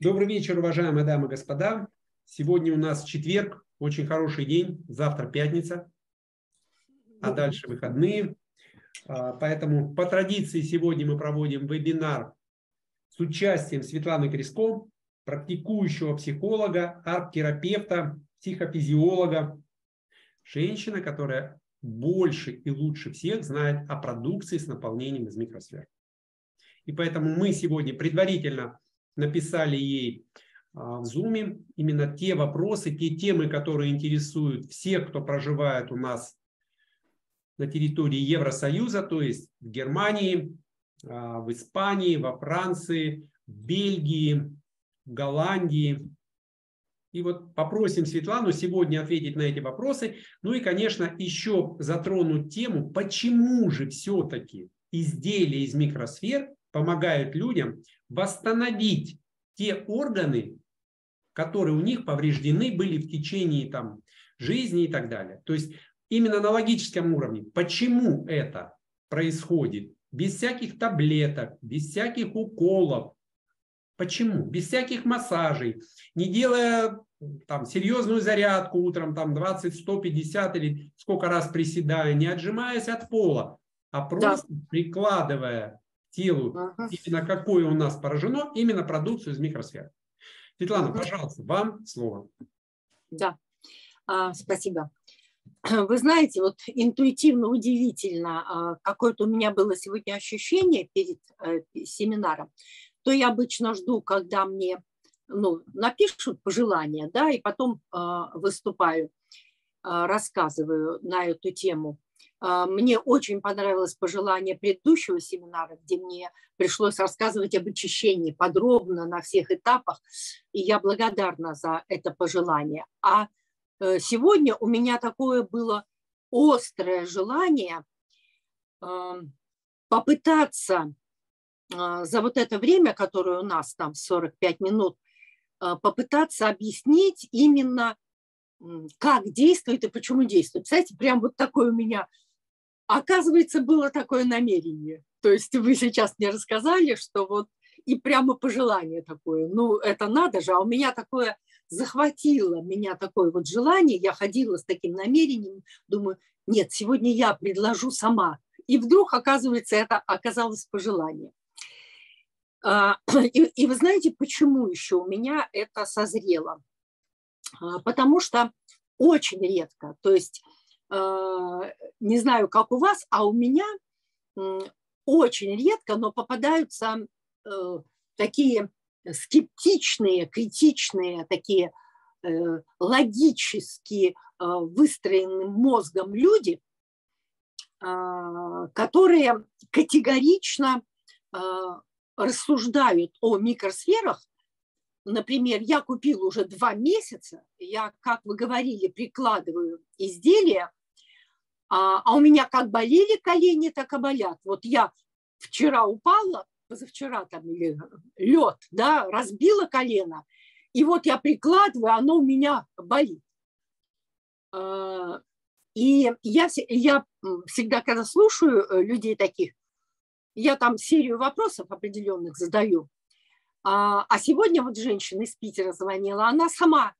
Добрый вечер, уважаемые дамы и господа. Сегодня у нас четверг, очень хороший день, завтра пятница, а дальше выходные. Поэтому по традиции сегодня мы проводим вебинар с участием Светланы Крисько, практикующего психолога, арт-терапевта, психофизиолога. Женщина, которая больше и лучше всех знает о продукции с наполнением из микросфер. И поэтому мы сегодня предварительно написали ей в Zoom именно те вопросы, те темы, которые интересуют всех, кто проживает у нас на территории Евросоюза, то есть в Германии, в Испании, во Франции, в Бельгии, в Голландии. И вот попросим Светлану сегодня ответить на эти вопросы. Ну и, конечно, еще затронуть тему, почему же все-таки изделия из микросфер помогают людям восстановить те органы, которые у них повреждены были в течение жизни и так далее. То есть именно на логическом уровне, почему это происходит без всяких таблеток, без всяких уколов. Почему? Без всяких массажей, не делая серьезную зарядку утром, 20, 150 или сколько раз приседая, не отжимаясь от пола, а просто прикладывая к телу, именно какое у нас поражено, именно продукцию из микросфер. Светлана, пожалуйста, вам слово. Да, спасибо. Вы знаете, вот интуитивно, удивительно, какое-то у меня было сегодня ощущение перед семинаром, то я обычно жду, когда мне напишут пожелания, да, и потом выступаю, рассказываю на эту тему. Мне очень понравилось пожелание предыдущего семинара, где мне пришлось рассказывать об очищении подробно на всех этапах, и я благодарна за это пожелание. А сегодня у меня такое было острое желание попытаться за вот это время, которое у нас 45 минут, попытаться объяснить именно, как действует и почему действует. Кстати, прям вот такое у меня, оказывается, было такое намерение. То есть вы сейчас мне рассказали, что вот и прямо пожелание такое. Ну, это надо же, а у меня такое захватило, меня такое вот желание. Я ходила с таким намерением, думаю, нет, сегодня я предложу сама. И вдруг, оказывается, это оказалось пожелание. И вы знаете, почему еще у меня это созрело? Потому что очень редко, то есть, не знаю, как у вас, а у меня очень редко, но попадаются такие скептичные, критичные, такие логически выстроенным мозгом люди, которые категорично рассуждают о микросферах. Например, я купила уже 2 месяца, я, как вы говорили, прикладываю изделия, а у меня как болели колени, так и болят. Вот я вчера упала, позавчера лед, разбила колено, и вот я прикладываю, оно у меня болит. И я всегда, когда слушаю людей таких, я серию вопросов определенных задаю. А сегодня вот женщина из Питера звонила, она сама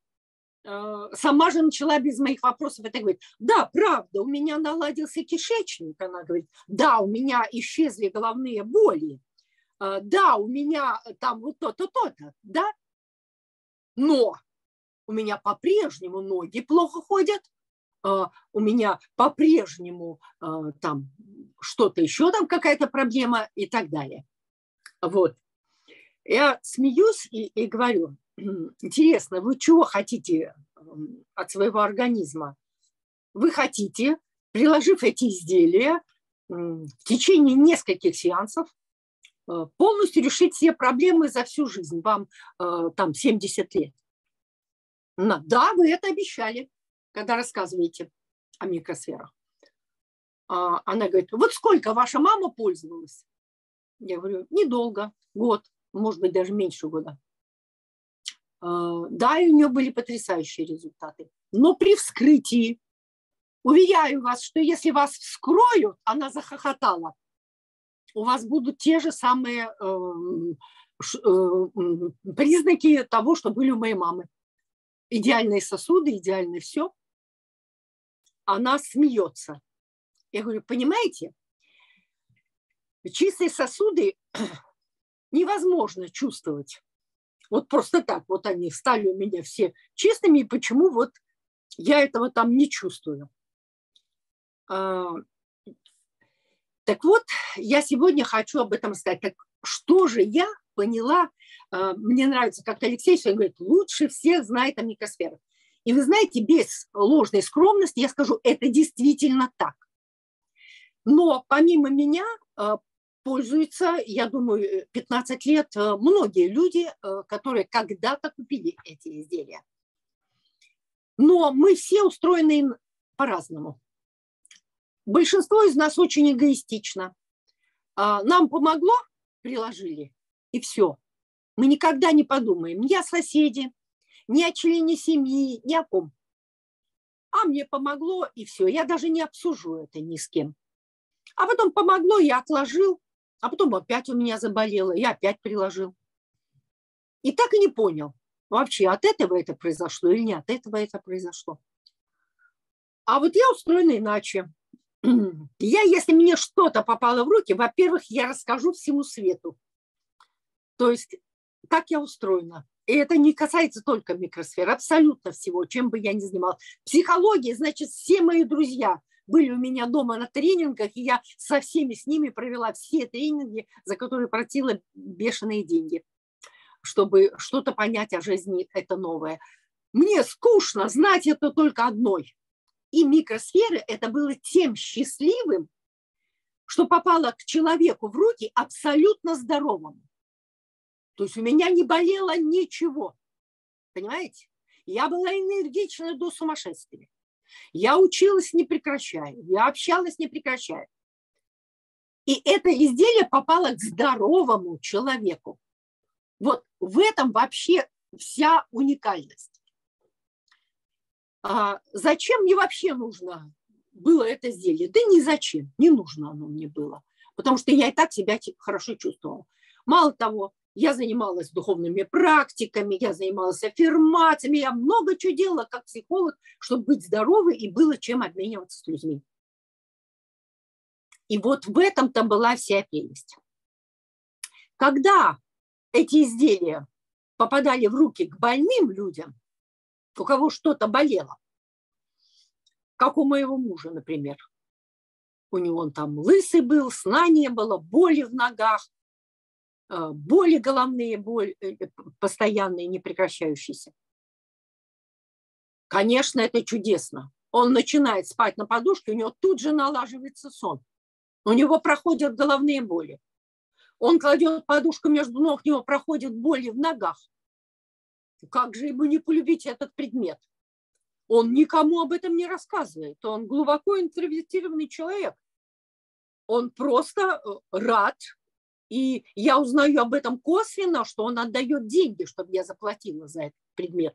же начала без моих вопросов. Это говорит, да, правда, у меня наладился кишечник, она говорит, да, у меня исчезли головные боли, да, у меня там вот то-то, то-то, да, но у меня по-прежнему ноги плохо ходят, у меня по-прежнему там что-то еще, там какая-то проблема и так далее. Вот. Я смеюсь и говорю, интересно, вы чего хотите от своего организма? Вы хотите, приложив эти изделия, в течение нескольких сеансов полностью решить все проблемы за всю жизнь, вам 70 лет. Да, вы это обещали, когда рассказываете о микросферах. Она говорит, вот сколько ваша мама пользовалась? Я говорю, недолго, год, может быть, даже меньше года. Да, и у нее были потрясающие результаты. Но при вскрытии, уверяю вас, что если вас вскроют, она захохотала, у вас будут те же самые признаки того, что были у моей мамы. Идеальные сосуды, идеальное все. Она смеется. Я говорю, понимаете, чистые сосуды невозможно чувствовать. Вот просто так. Вот они стали у меня все чистыми. И почему вот я этого там не чувствую? Так вот, я сегодня хочу об этом сказать. Так что же я поняла? Мне нравится, как Алексей все говорит, лучше всех знает о микросферах. И вы знаете, без ложной скромности я скажу, это действительно так. Но помимо меня пользуются, я думаю, 15 лет многие люди, которые когда-то купили эти изделия. Но мы все устроены по-разному. Большинство из нас очень эгоистично. Нам помогло, приложили, и все. Мы никогда не подумаем ни о соседе, ни о члене семьи, ни о ком. А мне помогло, и все. Я даже не обсужу это ни с кем. А потом помогло, я отложил, а потом опять у меня заболело, я опять приложил. И так и не понял, вообще от этого это произошло или не от этого это произошло. А вот я устроена иначе. Я, если мне что-то попало в руки, во-первых, я расскажу всему свету. То есть так я устроена. И это не касается только микросфер, абсолютно всего, чем бы я ни занималась. Психология, значит, все мои друзья были у меня дома на тренингах, и я со всеми с ними провела все тренинги, за которые платила бешеные деньги, чтобы что-то понять о жизни, это новое. Мне скучно знать это только одной. И микросферы это было тем счастливым, что попало к человеку в руки абсолютно здоровому. То есть у меня не болело ничего. Понимаете? Я была энергична до сумасшествия. Я училась не прекращая, я общалась не прекращая. И это изделие попало к здоровому человеку. Вот в этом вообще вся уникальность. А зачем мне вообще нужно было это изделие? Да ни зачем, не нужно оно мне было. Потому что я и так себя хорошо чувствовала. Мало того, я занималась духовными практиками, я занималась аффирмациями, я много чего делала как психолог, чтобы быть здоровой и было чем обмениваться с людьми. И вот в этом-то была вся прелесть. Когда эти изделия попадали в руки к больным людям, у кого что-то болело, как у моего мужа, например, у него он там лысый был, сна не было, боли в ногах, боли головные, боли постоянные, непрекращающиеся. Конечно, это чудесно. Он начинает спать на подушке, у него тут же налаживается сон. У него проходят головные боли. Он кладет подушку между ног, у него проходят боли в ногах. Как же ему не полюбить этот предмет? Он никому об этом не рассказывает. Он глубоко интровертированный человек. Он просто рад. И я узнаю об этом косвенно, что он отдает деньги, чтобы я заплатила за этот предмет.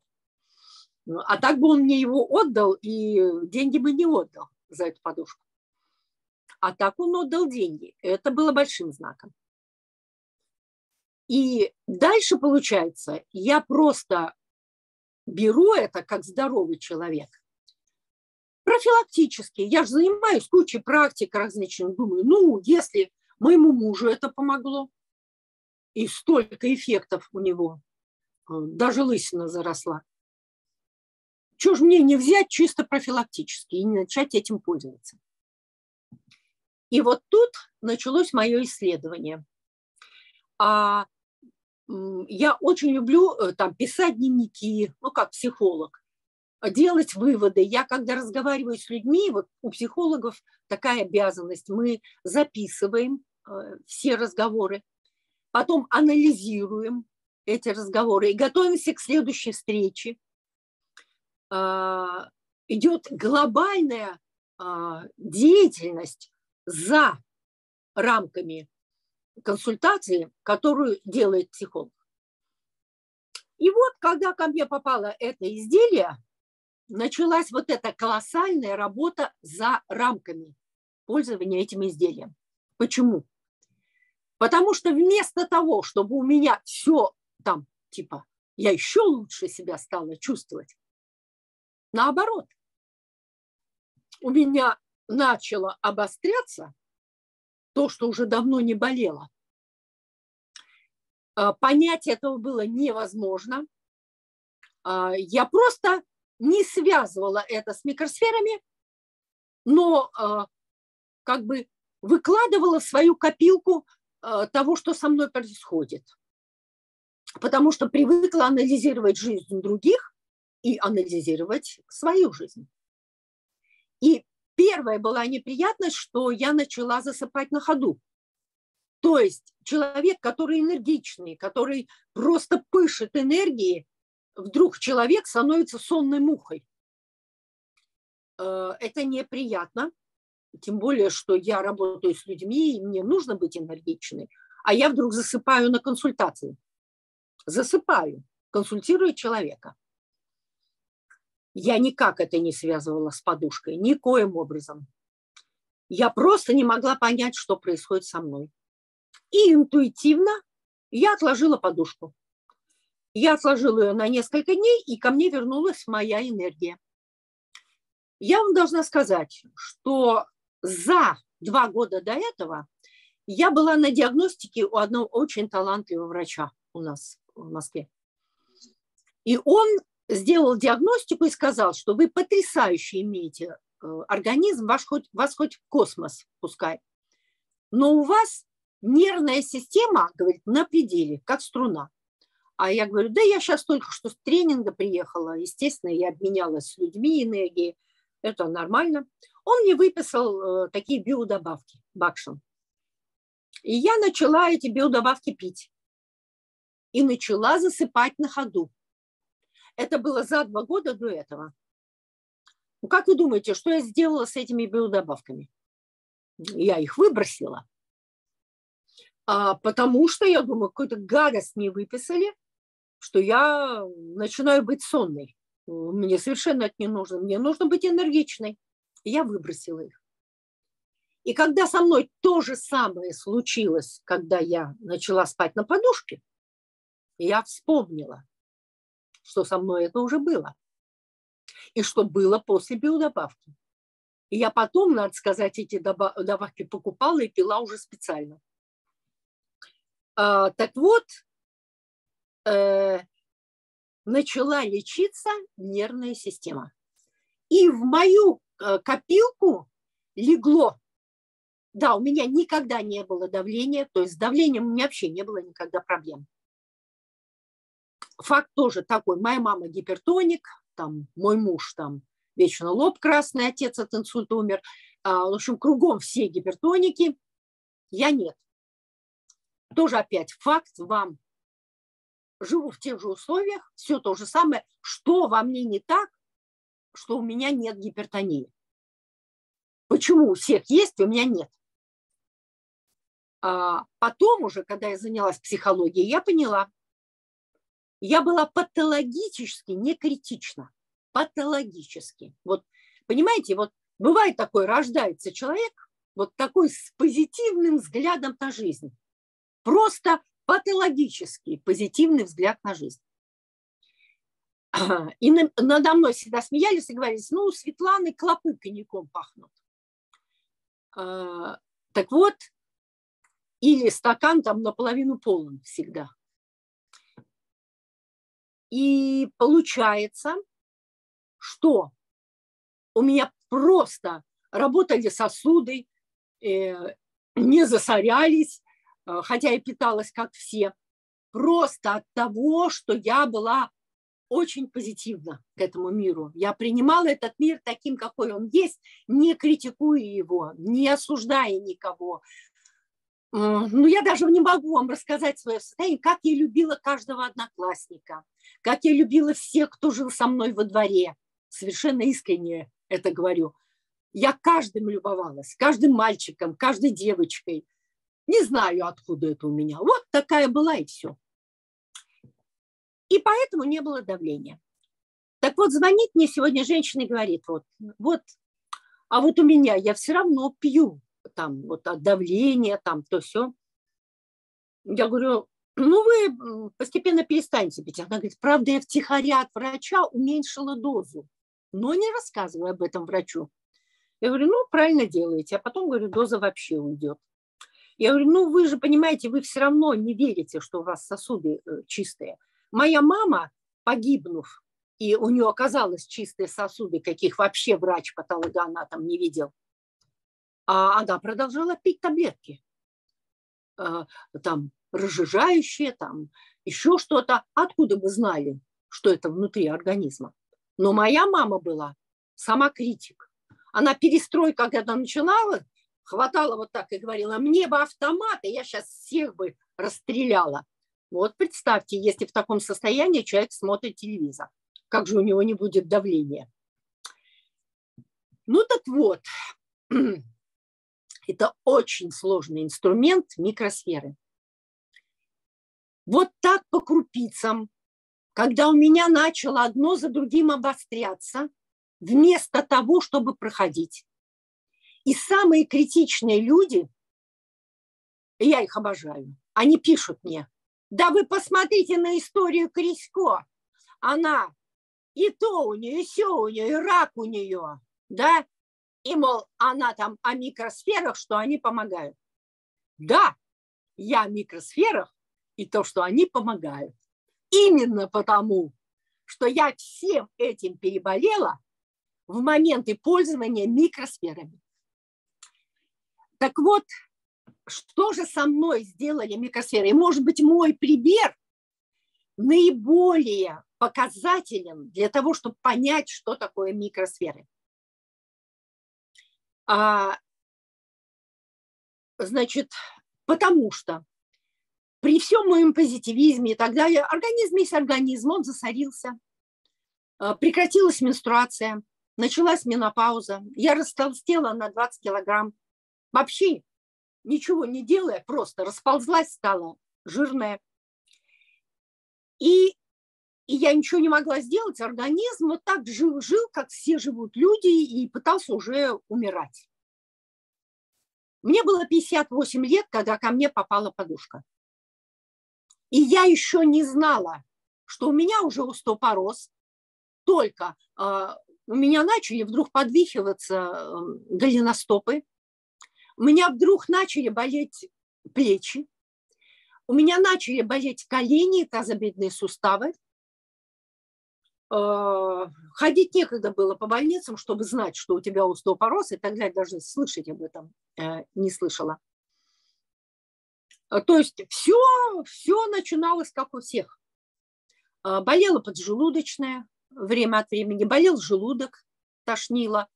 А так бы он мне его отдал, и деньги бы не отдал за эту подушку. А так он отдал деньги. Это было большим знаком. И дальше, получается, я просто беру это как здоровый человек. Профилактически. Я же занимаюсь кучей практик различных. Думаю, ну, если... Моему мужу это помогло. И столько эффектов у него. Даже лысина заросла. Чего же мне не взять чисто профилактически и не начать этим пользоваться? И вот тут началось мое исследование. Я очень люблю там, писать дневники, ну как психолог, делать выводы. Я когда разговариваю с людьми, вот у психологов такая обязанность. Мы записываем все разговоры, потом анализируем эти разговоры и готовимся к следующей встрече. Идет глобальная деятельность за рамками консультации, которую делает психолог. И вот, когда ко мне попало это изделие, началась вот эта колоссальная работа за рамками пользования этим изделием. Почему? Потому что вместо того, чтобы у меня все там, типа, я еще лучше себя стала чувствовать, наоборот, у меня начало обостряться то, что уже давно не болело. Понять этого было невозможно. Я просто не связывала это с микросферами, но как бы выкладывала в свою копилку того, что со мной происходит. Потому что привыкла анализировать жизнь других и анализировать свою жизнь. И первая была неприятность, что я начала засыпать на ходу. То есть человек, который энергичный, который просто пышет энергией, вдруг человек становится сонной мухой. Это неприятно, тем более, что я работаю с людьми, и мне нужно быть энергичной. А я вдруг засыпаю на консультации. Засыпаю, консультирую человека. Я никак это не связывала с подушкой, никоим образом. Я просто не могла понять, что происходит со мной. И интуитивно я отложила подушку. Я отложила ее на несколько дней, и ко мне вернулась моя энергия. Я вам должна сказать, что за 2 года до этого я была на диагностике у одного очень талантливого врача у нас в Москве. И он сделал диагностику и сказал, что вы потрясающе имеете организм, вас хоть в космос пускай, но у вас нервная система, говорит, на пределе, как струна. А я говорю, да я сейчас только что с тренинга приехала, естественно, я обменялась с людьми энергией, это нормально. Он мне выписал такие биодобавки, бакшин. И я начала эти биодобавки пить. И начала засыпать на ходу. Это было за 2 года до этого. Ну, как вы думаете, что я сделала с этими биодобавками? Я их выбросила. Потому что, я думаю, какую-то гадость мне выписали, что я начинаю быть сонной. Мне совершенно это не нужно. Мне нужно быть энергичной. И я выбросила их. И когда со мной то же самое случилось, когда я начала спать на подушке, я вспомнила, что со мной это уже было. И что было после биодобавки. И я потом, надо сказать, эти добавки покупала и пила уже специально. Так вот, начала лечиться нервная система. И в мою копилку легло. Да, у меня никогда не было давления, то есть с давлением у меня вообще не было никогда проблем. Факт тоже такой. Моя мама гипертоник, там, мой муж там вечно лоб красный, отец от инсульта умер. В общем, кругом все гипертоники. Я нет. Тоже опять факт вам. Живу в тех же условиях, все то же самое. Что во мне не так, что у меня нет гипертонии? Почему у всех есть, у меня нет? А потом уже, когда я занялась психологией, я поняла. Я была патологически не критична. Патологически. Вот, понимаете, вот бывает такое, рождается человек вот такой с позитивным взглядом на жизнь. Просто патологический позитивный взгляд на жизнь. И надо мной всегда смеялись и говорили, ну, у Светланы клопы коньяком пахнут. Так вот, или стакан там наполовину полон всегда. И получается, что у меня просто работали сосуды, не засорялись, хотя я питалась, как все, просто от того, что я была очень позитивна к этому миру. Я принимала этот мир таким, какой он есть, не критикуя его, не осуждая никого. Ну, я даже не могу вам рассказать свое состояние, как я любила каждого одноклассника, как я любила всех, кто жил со мной во дворе. Совершенно искренне это говорю. Я каждым любовалась, каждым мальчиком, каждой девочкой. Не знаю, откуда это у меня. Вот такая была и все. И поэтому не было давления. Так вот, звонит мне сегодня женщина и говорит, вот у меня я все равно пью там вот от давления, там то все. Я говорю, ну вы постепенно перестанете пить. Она говорит, правда, я втихаря от врача уменьшила дозу, но не рассказываю об этом врачу. Я говорю, ну правильно делаете, а потом, говорю, доза вообще уйдет. Я говорю, ну вы же понимаете, вы все равно не верите, что у вас сосуды чистые. Моя мама, погибнув, и у нее оказалось чистые сосуды, каких вообще врач-патологоанатом не видел, а она продолжала пить таблетки, там разжижающие, там еще что-то. Откуда мы знали, что это внутри организма? Но моя мама была сама критик. Она перестройка, когда начинала, хватала вот так и говорила, мне бы автоматы, я сейчас всех бы расстреляла. Вот представьте, если в таком состоянии человек смотрит телевизор, как же у него не будет давления? Ну так вот, это очень сложный инструмент микросферы. Вот так по крупицам, когда у меня начало одно за другим обостряться, вместо того, чтобы проходить. И самые критичные люди, я их обожаю, они пишут мне, да вы посмотрите на историю Крисько, она и то у нее, и сё у нее, и рак у нее, да, и, мол, она там о микросферах, что они помогают. Да, я о микросферах и то, что они помогают. Именно потому, что я всем этим переболела в моменты пользования микросферами. Так вот, что же со мной сделали микросферы? И, может быть, мой пример наиболее показателен для того, чтобы понять, что такое микросферы. Значит, потому что при всем моем позитивизме и так далее, организм есть организм, он засорился, прекратилась менструация, началась менопауза, я растолстела на 20 килограмм. Вообще, ничего не делая, просто расползлась, стала жирная. И я ничего не могла сделать. Организм вот так жил-жил, как все живут люди, и пытался уже умирать. Мне было 58 лет, когда ко мне попала подушка. И я еще не знала, что у меня уже остеопороз. Только у меня начали вдруг подвихиваться голеностопы. У меня вдруг начали болеть плечи, у меня начали болеть колени, тазобедренные суставы. Ходить некогда было по больницам, чтобы знать, что у тебя остеопороз, и тогда я даже слышать об этом не слышала. То есть все начиналось, как у всех. Болела поджелудочная время от времени, болел желудок, тошнило,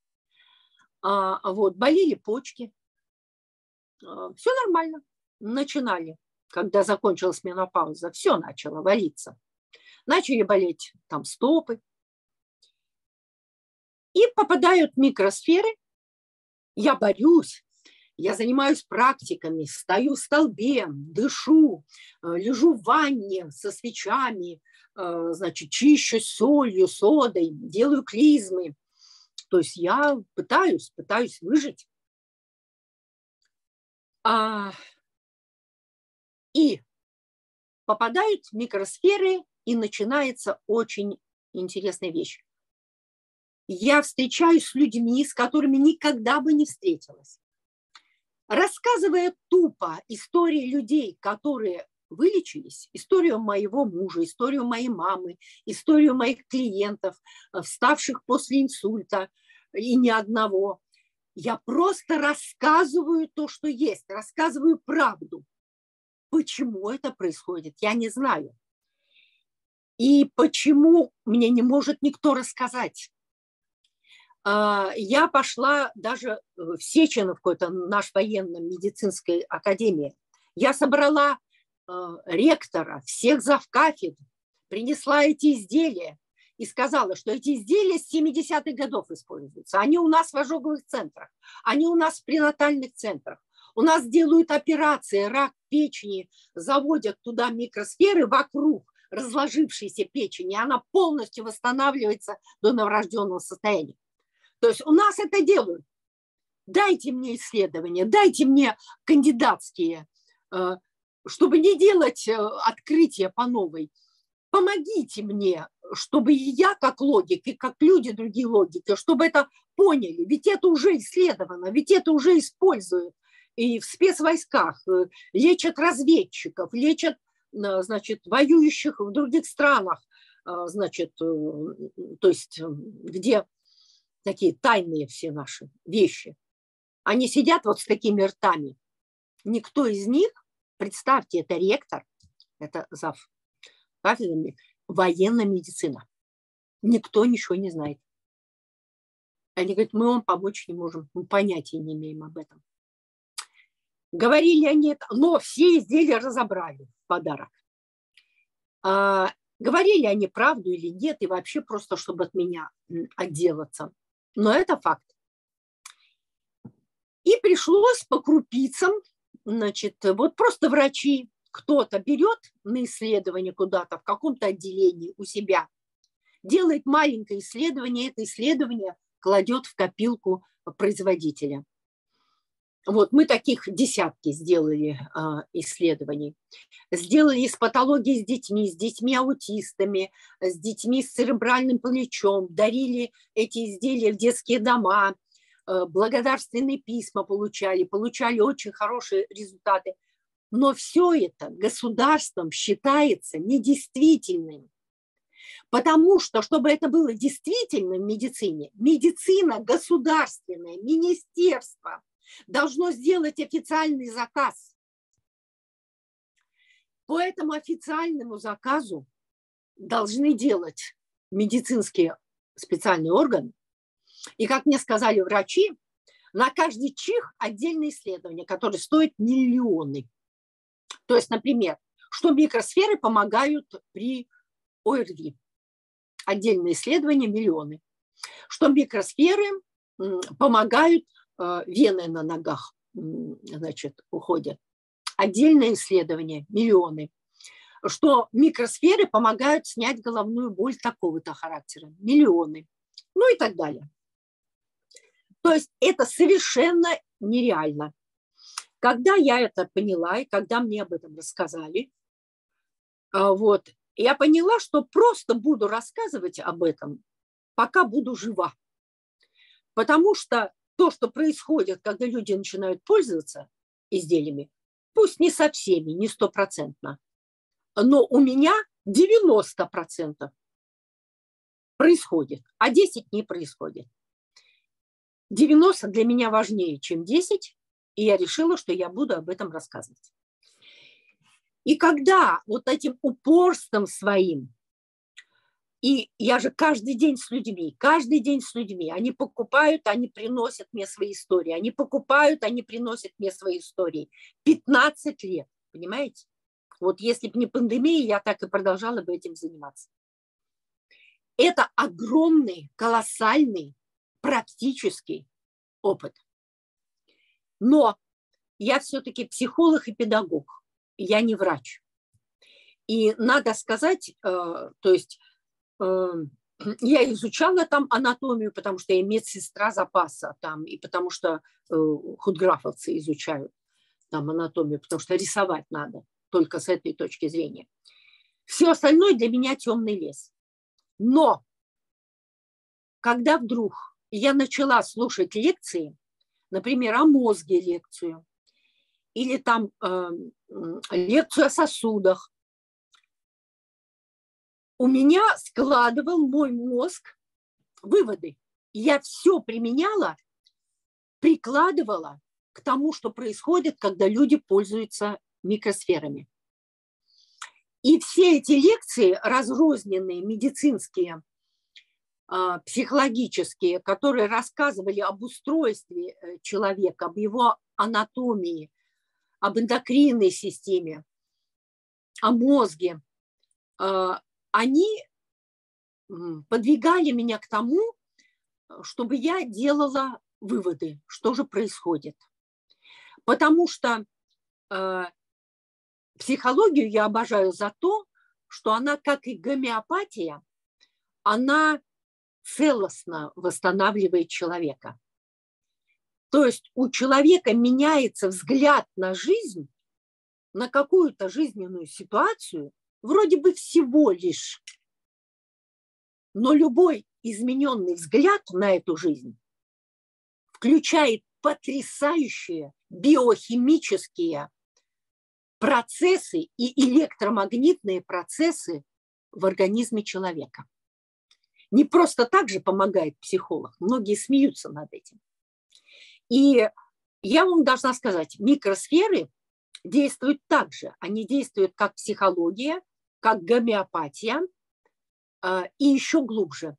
вот, болели почки. Все нормально. Начинали, когда закончилась менопауза, все начало валиться. Начали болеть там стопы. И попадают микросферы. Я борюсь, я занимаюсь практиками, стою в столбе, дышу, лежу в ванне со свечами, значит, чищу солью, содой, делаю клизмы. То есть я пытаюсь выжить. И попадают в микросферы, и начинается очень интересная вещь. Я встречаюсь с людьми, с которыми никогда бы не встретилась. Рассказывая тупо истории людей, которые вылечились, историю моего мужа, историю моей мамы, историю моих клиентов, вставших после инсульта, и ни одного. Я просто рассказываю то, что есть, рассказываю правду. Почему это происходит, я не знаю. И почему мне не может никто рассказать. Я пошла даже в Сеченовку, это наша военно-медицинская академия. Я собрала ректора, всех завкафедр, принесла эти изделия. И сказала, что эти изделия с 70-х годов используются. Они у нас в ожоговых центрах, они у нас в пренатальных центрах. У нас делают операции, рак печени, заводят туда микросферы вокруг разложившейся печени. Она полностью восстанавливается до новорожденного состояния. То есть у нас это делают. Дайте мне исследования, дайте мне кандидатские чтобы не делать открытия по новой, помогите мне, чтобы и я как логик, и как люди другие логики, чтобы это поняли. Ведь это уже исследовано, ведь это уже используют. И в спецвойсках лечат разведчиков, лечат, значит, воюющих в других странах, значит, то есть где такие тайные все наши вещи. Они сидят вот с такими ртами. Никто из них, представьте, это ректор, это зав кафедрами, военная медицина. Никто ничего не знает. Они говорят, мы вам помочь не можем, мы понятия не имеем об этом. Говорили они это, но все изделия разобрали в подарок. А говорили они правду или нет, и вообще просто, чтобы от меня отделаться. Но это факт. И пришлось по крупицам, значит, вот просто врачи, кто-то берет на исследование куда-то в каком-то отделении у себя, делает маленькое исследование, это исследование кладет в копилку производителя. Вот мы таких десятки сделали исследований. Сделали с патологией с детьми-аутистами, с детьми с церебральным параличом, дарили эти изделия в детские дома, благодарственные письма получали, получали очень хорошие результаты. Но все это государством считается недействительным. Потому что, чтобы это было действительным в медицине, медицина государственная, министерство должно сделать официальный заказ. По этому официальному заказу должны делать медицинские специальные органы. И, как мне сказали врачи, на каждый чих отдельное исследование, которое стоит миллионы. То есть, например, что микросферы помогают при ОРВИ. Отдельные исследования – миллионы. Что микросферы помогают, вены на ногах, значит, уходят. Отдельное исследование – миллионы. Что микросферы помогают снять головную боль такого-то характера – миллионы. Ну и так далее. То есть это совершенно нереально. Когда я это поняла, и когда мне об этом рассказали, вот, я поняла, что просто буду рассказывать об этом, пока буду жива. Потому что то, что происходит, когда люди начинают пользоваться изделиями, пусть не со всеми, не стопроцентно, но у меня 90% происходит, а 10 не происходит. 90 для меня важнее, чем 10, и я решила, что я буду об этом рассказывать. И когда вот этим упорством своим, и я же каждый день с людьми, они покупают, они приносят мне свои истории, они покупают, они приносят мне свои истории. 15 лет, понимаете? Вот если бы не пандемия, я так и продолжала бы этим заниматься. Это огромный, колоссальный, практический опыт. Но я все-таки психолог и педагог, я не врач. И надо сказать, то есть я изучала там анатомию, потому что я медсестра запаса там, и потому что худграфовцы изучают там анатомию, потому что рисовать надо только с этой точки зрения. Все остальное для меня темный лес. Но когда вдруг я начала слушать лекции, например, о мозге лекцию, или там лекцию о сосудах, у меня складывал мой мозг выводы. Я все применяла, прикладывала к тому, что происходит, когда люди пользуются микросферами. И все эти лекции, разрозненные, медицинские, психологические, которые рассказывали об устройстве человека, об его анатомии, об эндокринной системе, о мозге, они подвигали меня к тому, чтобы я делала выводы, что же происходит. Потому что психологию я обожаю за то, что она, как и гомеопатия, она целостно восстанавливает человека. То есть у человека меняется взгляд на жизнь на какую-то жизненную ситуацию, вроде бы всего лишь, но любой измененный взгляд на эту жизнь включает потрясающие биохимические процессы и электромагнитные процессы в организме человека. Не просто так же помогает психолог, многие смеются над этим. И я вам должна сказать, микросферы действуют так же. Они действуют как психология, как гомеопатия и еще глубже.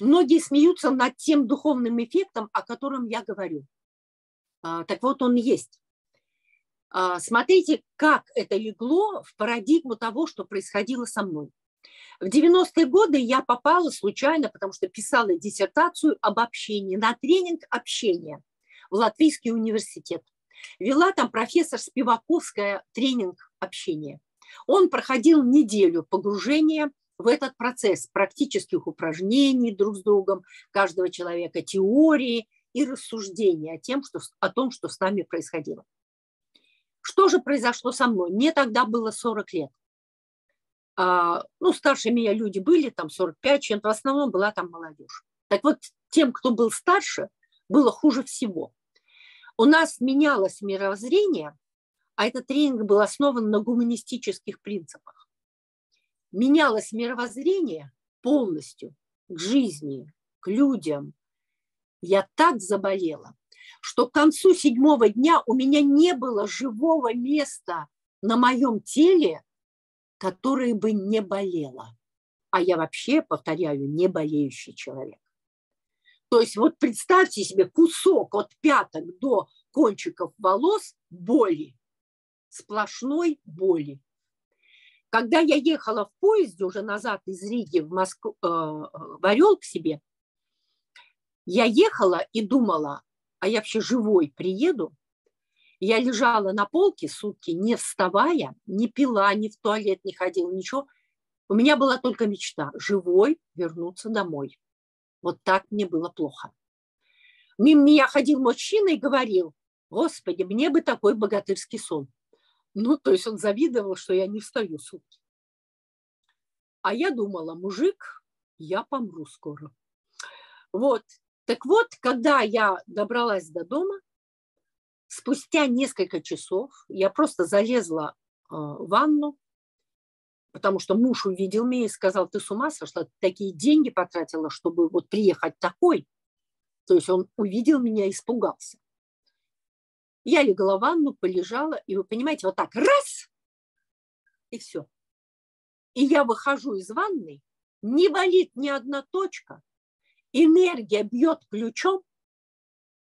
Многие смеются над тем духовным эффектом, о котором я говорю. Так вот, он есть. Смотрите, как это легло в парадигму того, что происходило со мной. В 90-е годы я попала случайно, потому что писала диссертацию об общении, на тренинг общения в Латвийский университет. Вела там профессор Спиваковская тренинг общения. Он проходил неделю погружения в этот процесс практических упражнений друг с другом, каждого человека, теории и рассуждения о том, что с нами происходило. Что же произошло со мной? Мне тогда было 40 лет. Старше меня люди были, там 45, чем-то, в основном была там молодежь. Так вот, тем, кто был старше, было хуже всего. У нас менялось мировоззрение, а этот тренинг был основан на гуманистических принципах. Менялось мировоззрение полностью к жизни, к людям. Я так заболела, что к концу 7-го дня у меня не было живого места на моем теле, которое бы не болело. А я вообще, повторяю, не болеющий человек. То есть вот представьте себе кусок от пяток до кончиков волос боли, сплошной боли. Когда я ехала в поезде уже назад из Риги в Москву, в Орел к себе, я ехала и думала, а я вообще живой приеду? Я лежала на полке сутки, не вставая, не пила, ни в туалет не ходила, ничего. У меня была только мечта – живой вернуться домой. Вот так мне было плохо. Мимо меня ходил мужчина и говорил, Господи, мне бы такой богатырский сон. То есть он завидовал, что я не встаю сутки. А я думала, мужик, я помру скоро. Вот. Так вот, когда я добралась до дома, спустя несколько часов я просто залезла в ванну, потому что муж увидел меня и сказал, ты с ума сошла, ты такие деньги потратила, чтобы вот приехать такой. То есть он увидел меня и испугался. Я легла в ванну, полежала, и вы понимаете, вот так раз, и все. И я выхожу из ванны, не болит ни одна точка, энергия бьет ключом,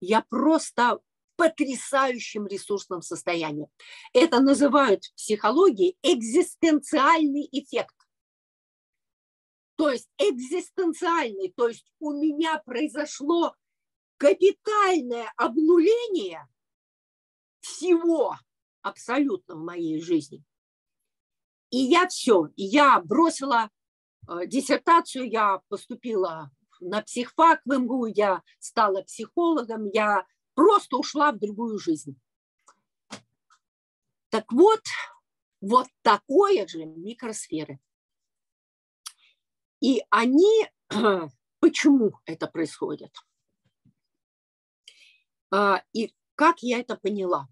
я просто... потрясающем ресурсном состоянии. Это называют в психологии экзистенциальный эффект. То есть экзистенциальный, то есть у меня произошло капитальное обнуление всего абсолютно в моей жизни. И я все, я бросила диссертацию, я поступила на психфак в МГУ, я стала психологом, я просто ушла в другую жизнь. Так вот, вот такое же микросферы. И они, почему это происходит? И как я это поняла?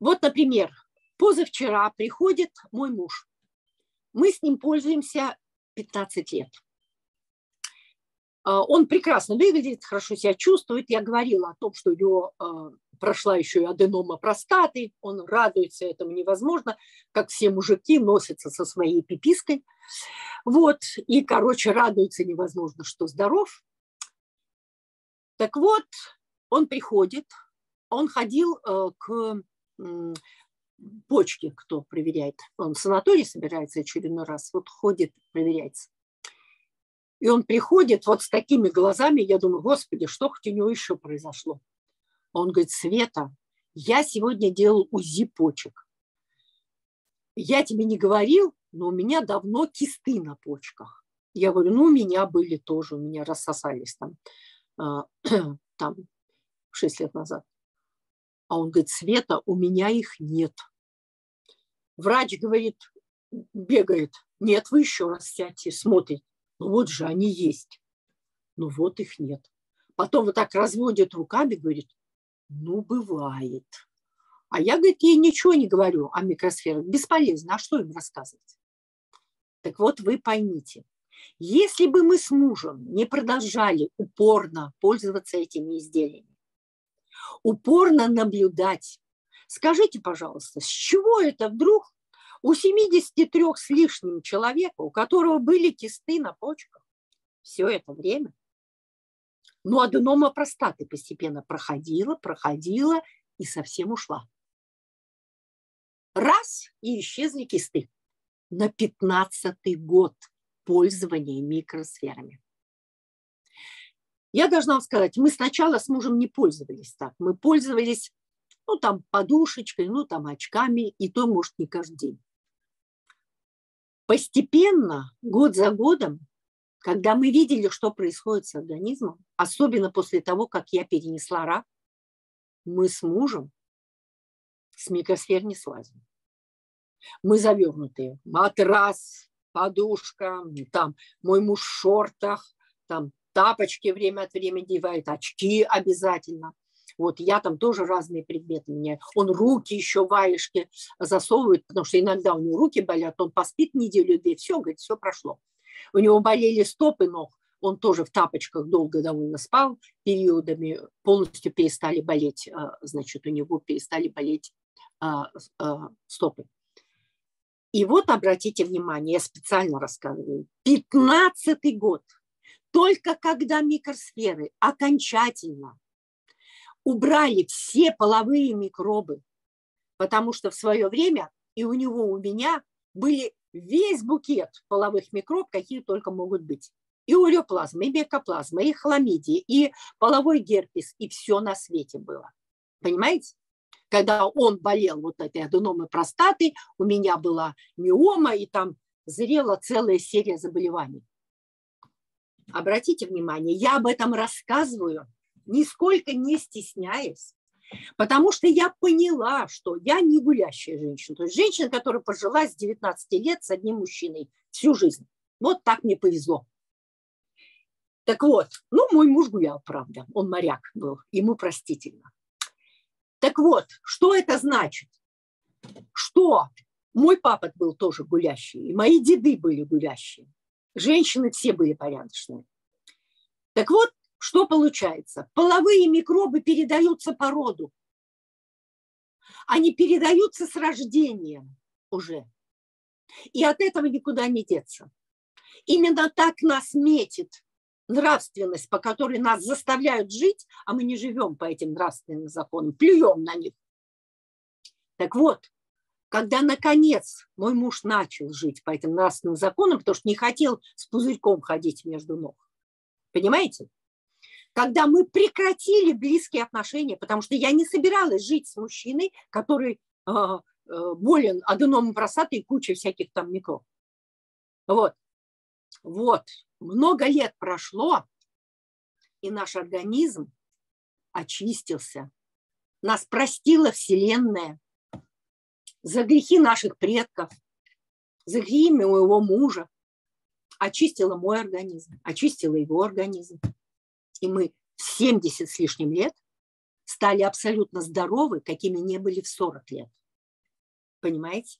Вот, например, позавчера приходит мой муж. Мы с ним пользуемся 15 лет. Он прекрасно выглядит, хорошо себя чувствует. Я говорила о том, что у него прошла еще и аденома простаты. Он радуется этому невозможно, как все мужики носятся со своей пипиской. Вот, и, радуется невозможно, что здоров. Так вот, он приходит, он ходил к почке, кто проверяет. Он в санаторий собирается очередной раз, вот ходит, проверяется. И он приходит вот с такими глазами, я думаю, Господи, что хоть у него еще произошло? Он говорит, Света, я сегодня делал УЗИ почек. Я тебе не говорил, но у меня давно кисты на почках. Я говорю, у меня были тоже, у меня рассосались там 6 лет назад. А он говорит: Света, у меня их нет. Врач говорит, бегает: нет, вы еще раз сядьте, смотрите. Ну вот же они есть. Ну вот их нет. Потом вот так разводит руками, говорит: ну бывает. А я, говорит, ей ничего не говорю о микросферах. Бесполезно, а что им рассказывать? Так вот, вы поймите, если бы мы с мужем не продолжали упорно пользоваться этими изделиями, упорно наблюдать, скажите, пожалуйста, с чего это вдруг у 73 с лишним человека, у которого были кисты на почках все это время, но аденома простаты постепенно проходила и совсем ушла. Раз — и исчезли кисты. На 15-й год пользования микросферами. Я должна вам сказать, мы сначала с мужем не пользовались так. Мы пользовались, ну, там, подушечкой, ну, там, очками, и то, может, не каждый день. Постепенно, год за годом, когда мы видели, что происходит с организмом, особенно после того, как я перенесла рак, мы с мужем с микросфер не слазим. Мы завернутые. Матрас, подушка, там, мой муж в шортах, там, тапочки время от времени девает, очки обязательно. Вот я там тоже разные предметы меняю. Он руки еще ваешки засовывает, потому что иногда у него руки болят, он поспит неделю-две, все, говорит, все прошло. У него болели стопы ног, он тоже в тапочках долго довольно спал, периодами полностью перестали болеть, значит, у него перестали болеть стопы. И вот обратите внимание, я специально рассказываю, 15-й год. Только когда микросферы окончательно убрали все половые микробы, потому что в свое время и у него, у меня были весь букет половых микроб, какие только могут быть. И уреоплазма, и бекоплазма, и хламидии, и половой герпес, и все на свете было. Понимаете? Когда он болел вот этой аденомой простаты, у меня была миома, и там зрела целая серия заболеваний. Обратите внимание, я об этом рассказываю, нисколько не стесняясь, потому что я поняла, что я не гулящая женщина. То есть женщина, которая прожила с 19 лет с одним мужчиной всю жизнь. Вот так мне повезло. Так вот, ну, мой муж гулял, правда, он моряк был, ему простительно. Так вот, что это значит? Что мой папа был тоже гулящий, и мои деды были гулящие. Женщины все были порядочные. Так вот, что получается? Половые микробы передаются по роду. Они передаются с рождения уже. И от этого никуда не деться. Именно так нас метит нравственность, по которой нас заставляют жить, а мы не живем по этим нравственным законам, плюем на них. Так вот, когда, наконец, мой муж начал жить по этим нравственным законам, потому что не хотел с пузырьком ходить между ног. Понимаете? Когда мы прекратили близкие отношения, потому что я не собиралась жить с мужчиной, который болен аденомой простаты и кучей всяких там микроб. Вот. Много лет прошло, и наш организм очистился. Нас простила Вселенная за грехи наших предков, за грехи моего мужа, очистила мой организм, очистила его организм. И мы в 70 с лишним лет стали абсолютно здоровы, какими не были в 40 лет. Понимаете?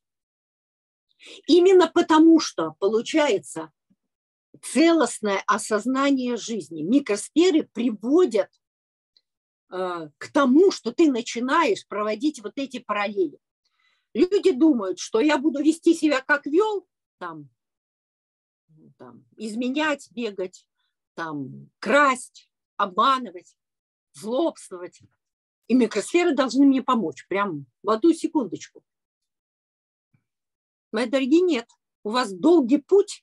Именно потому, что получается целостное осознание жизни. Микросферы приводят к тому, что ты начинаешь проводить вот эти параллели. Люди думают, что я буду вести себя как вел, там, изменять, бегать, там, красть, обманывать, злобствовать. И микросферы должны мне помочь. Прям в одну секундочку. Мои дорогие, нет. У вас долгий путь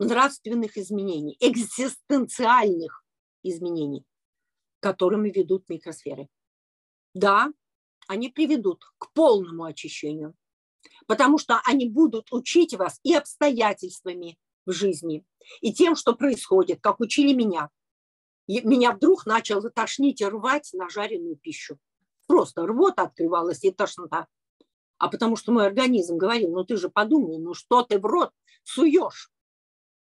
нравственных изменений, экзистенциальных изменений, которыми ведут микросферы. Да, они приведут к полному очищению, потому что они будут учить вас и обстоятельствами в жизни, и тем, что происходит, как учили меня. И меня вдруг начало тошнить и рвать на жареную пищу. просто рвота открывалась и тошнота. А потому что мой организм говорил, ну ты же подумай, ну что ты в рот суешь?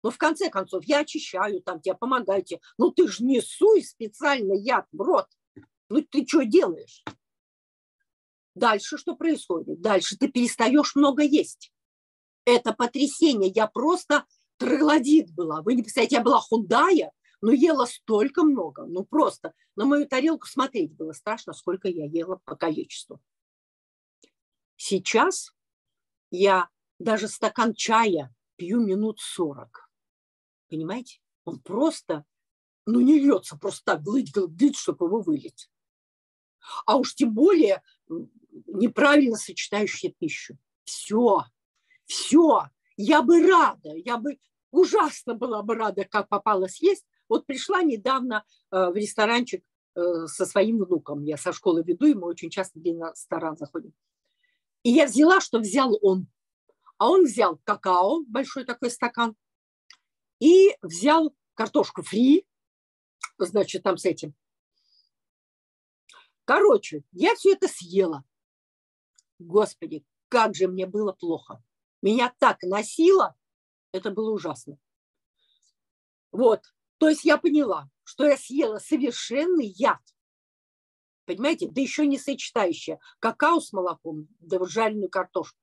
Ну в конце концов, я очищаю, там тебе помогайте. Ну ты же не суй специально яд в рот. Ну ты что делаешь? Дальше что происходит? Дальше ты перестаешь много есть. Это потрясение. Я просто троглодит была. Вы не представляете, я была худая, но ела столько много. Ну просто на мою тарелку смотреть было страшно, сколько я ела по количеству. Сейчас я даже стакан чая пью минут 40. Понимаете? Он просто, ну не льется, просто так глыть, чтобы его вылить. А уж тем более неправильно сочетающая пищу. Все. Я бы рада, я бы ужасно была бы рада, как попалась есть. Вот пришла недавно в ресторанчик со своим внуком. Я со школы веду, и мы очень часто в ресторан заходим. И я взяла, что взял он. А он взял какао, большой такой стакан, и взял картошку фри, значит, там с этим. Короче, я все это съела. Господи, как же мне было плохо. Меня так носило, это было ужасно. Вот, то есть я поняла, что я съела совершенный яд. Понимаете, да еще не сочетающее какао с молоком, да жареную картошку.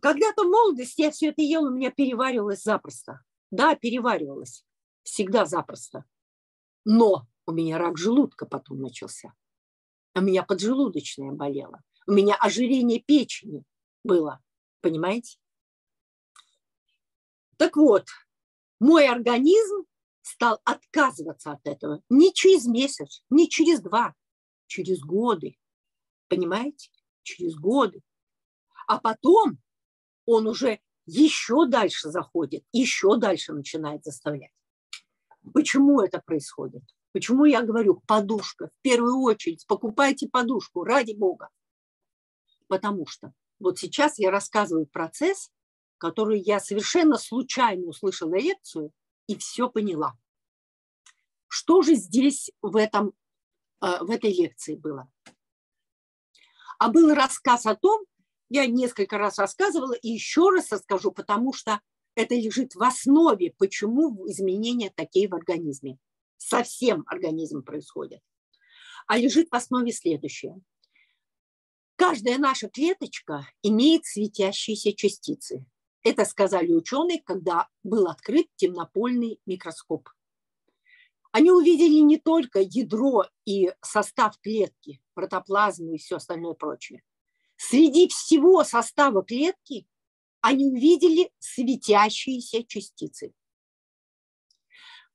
Когда-то в молодости я все это ела, у меня переваривалось запросто. Да, переваривалось. Всегда запросто. Но у меня рак желудка потом начался. У меня поджелудочная болела. У меня ожирение печени было. Понимаете? Так вот, мой организм стал отказываться от этого не через месяц, не через два, через годы. Понимаете? Через годы. А потом он уже еще дальше заходит, еще дальше начинает заставлять. Почему это происходит? Почему я говорю подушка? В первую очередь покупайте подушку, ради бога. Потому что вот сейчас я рассказываю процесс, который я совершенно случайно услышала лекцию и все поняла. Что же здесь в этой лекции было? А был рассказ о том, я несколько раз рассказывала и еще раз расскажу, потому что это лежит в основе, почему изменения такие в организме. Совсем организм происходит. А лежит в основе следующее. Каждая наша клеточка имеет светящиеся частицы. Это сказали ученые, когда был открыт темнопольный микроскоп. Они увидели не только ядро и состав клетки, протоплазму и все остальное прочее. Среди всего состава клетки они увидели светящиеся частицы.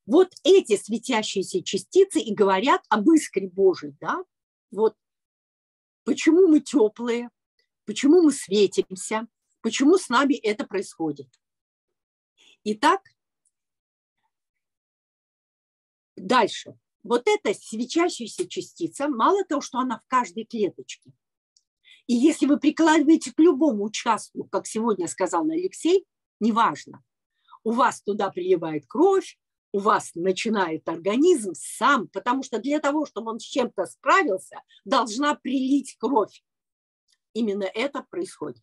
Вот эти светящиеся частицы и говорят об искре Божьей, да? Вот почему мы теплые, почему мы светимся, почему с нами это происходит. Итак, дальше. Вот эта светящаяся частица, мало того, что она в каждой клеточке. И если вы прикладываете к любому участку, как сегодня сказал Алексей, неважно, у вас туда приливает кровь, у вас начинает организм сам, потому что для того, чтобы он с чем-то справился, должна прилить кровь. Именно это происходит.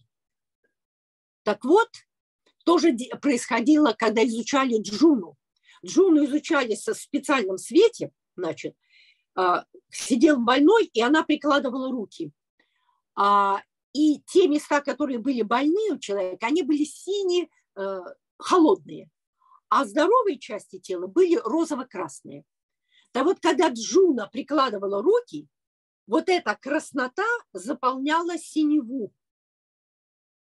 Так вот, тоже происходило, когда изучали Джуну. Джуну изучали со специальном свете, значит, сидел больной, и она прикладывала руки. И те места, которые были больные у человека, они были синие, холодные. А здоровые части тела были розово-красные. Да вот когда Джуна прикладывала руки, вот эта краснота заполняла синеву.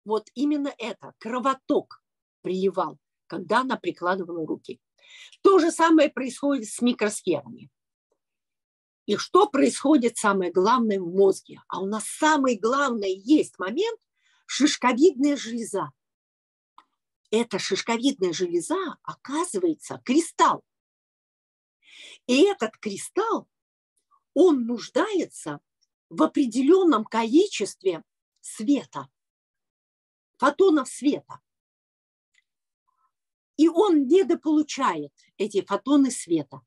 Вот именно это, кровоток приливал, когда она прикладывала руки. То же самое происходит с микросферами. И что происходит самое главное в мозге? А у нас самый главный есть момент – шишковидная железа. Эта шишковидная железа, оказывается, кристалл. И этот кристалл, он нуждается в определенном количестве света, фотонов света. И он недополучает эти фотоны света.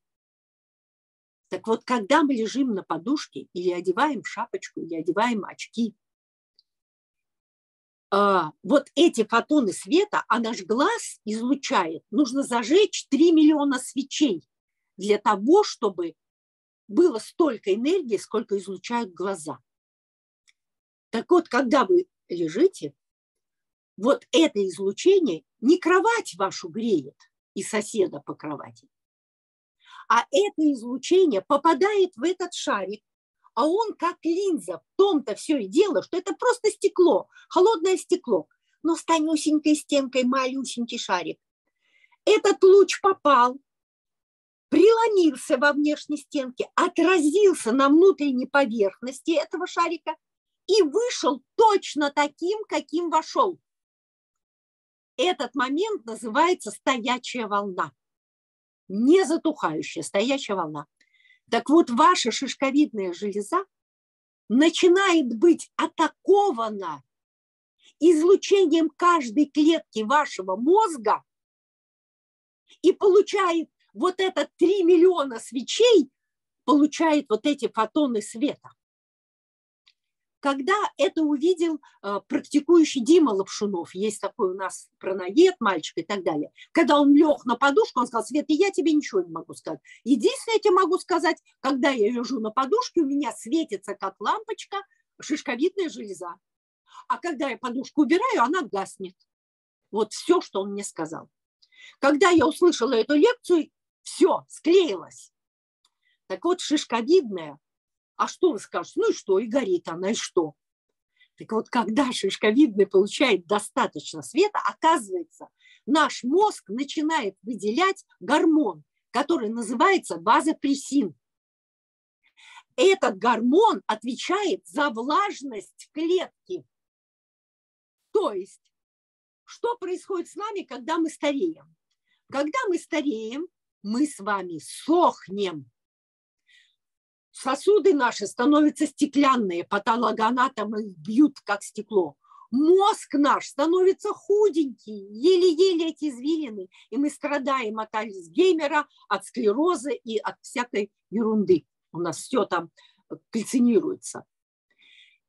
Так вот, когда мы лежим на подушке или одеваем шапочку, или одеваем очки, вот эти фотоны света, а наш глаз излучает, нужно зажечь 3 миллиона свечей для того, чтобы было столько энергии, сколько излучают глаза. Так вот, когда вы лежите, вот это излучение не кровать вашу греет и соседа по кровати, а это излучение попадает в этот шарик, а он как линза, в том-то все и дело, что это просто стекло, холодное стекло, но с тонюсенькой стенкой, малюсенький шарик. Этот луч попал, преломился во внешней стенке, отразился на внутренней поверхности этого шарика и вышел точно таким, каким вошел. Этот момент называется стоячая волна, не затухающая, стоячая волна. Так вот, ваша шишковидная железа начинает быть атакована излучением каждой клетки вашего мозга и получает вот это 3 миллиона свечей, получает вот эти фотоны света. Когда это увидел практикующий Дима Лапшунов, есть такой у нас праноед, мальчик и так далее, когда он лег на подушку, он сказал: Света, я тебе ничего не могу сказать. Единственное, я тебе могу сказать, когда я лежу на подушке, у меня светится, как лампочка, шишковидная железа. А когда я подушку убираю, она гаснет. Вот все, что он мне сказал. Когда я услышала эту лекцию, все, склеилось. Так вот, шишковидная, а что вы скажете? Ну и что? И горит она, и что? Так вот, когда шишковидная получает достаточно света, оказывается, наш мозг начинает выделять гормон, который называется вазопрессин. Этот гормон отвечает за влажность в клетке. То есть, что происходит с нами, когда мы стареем? Когда мы стареем, мы с вами сохнем. Сосуды наши становятся стеклянные, патологоанатомы их бьют, как стекло. Мозг наш становится худенький, еле-еле эти извилины, и мы страдаем от Альцгеймера, от склероза и от всякой ерунды. У нас все там кальцинируется.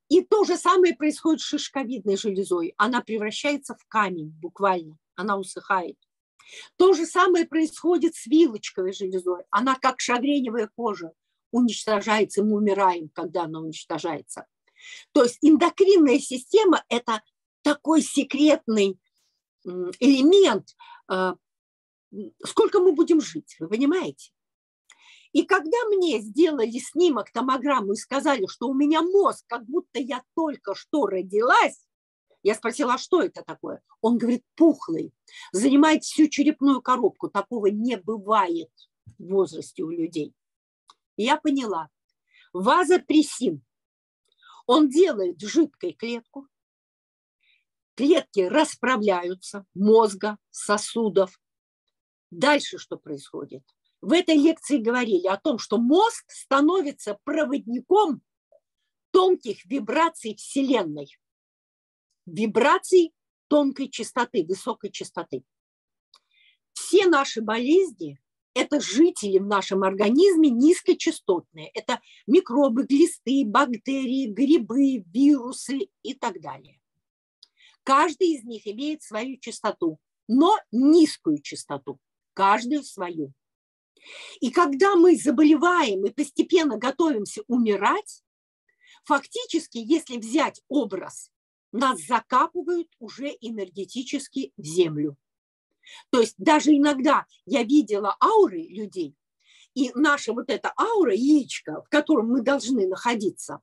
И то же самое происходит с шишковидной железой. Она превращается в камень буквально, она усыхает. То же самое происходит с вилочковой железой. Она как шагреневая кожа. Уничтожается, мы умираем, когда она уничтожается. То есть эндокринная система – это такой секретный элемент, сколько мы будем жить, вы понимаете? И когда мне сделали снимок, томограмму и сказали, что у меня мозг, как будто я только что родилась, я спросила, а что это такое? Он говорит, пухлый, занимает всю черепную коробку, такого не бывает в возрасте у людей. Я поняла, вазопрессин, он делает жидкой клетку, клетки расправляются, мозга, сосудов. Дальше что происходит? В этой лекции говорили о том, что мозг становится проводником тонких вибраций Вселенной, вибраций тонкой частоты, высокой частоты. Все наши болезни – это жители в нашем организме низкочастотные. Это микробы, глисты, бактерии, грибы, вирусы и так далее. Каждый из них имеет свою частоту, но низкую частоту. Каждую свою. И когда мы заболеваем и постепенно готовимся умирать, фактически, если взять образ, нас закапывают уже энергетически в землю. То есть даже иногда я видела ауры людей, и наша вот эта аура, яичко, в котором мы должны находиться,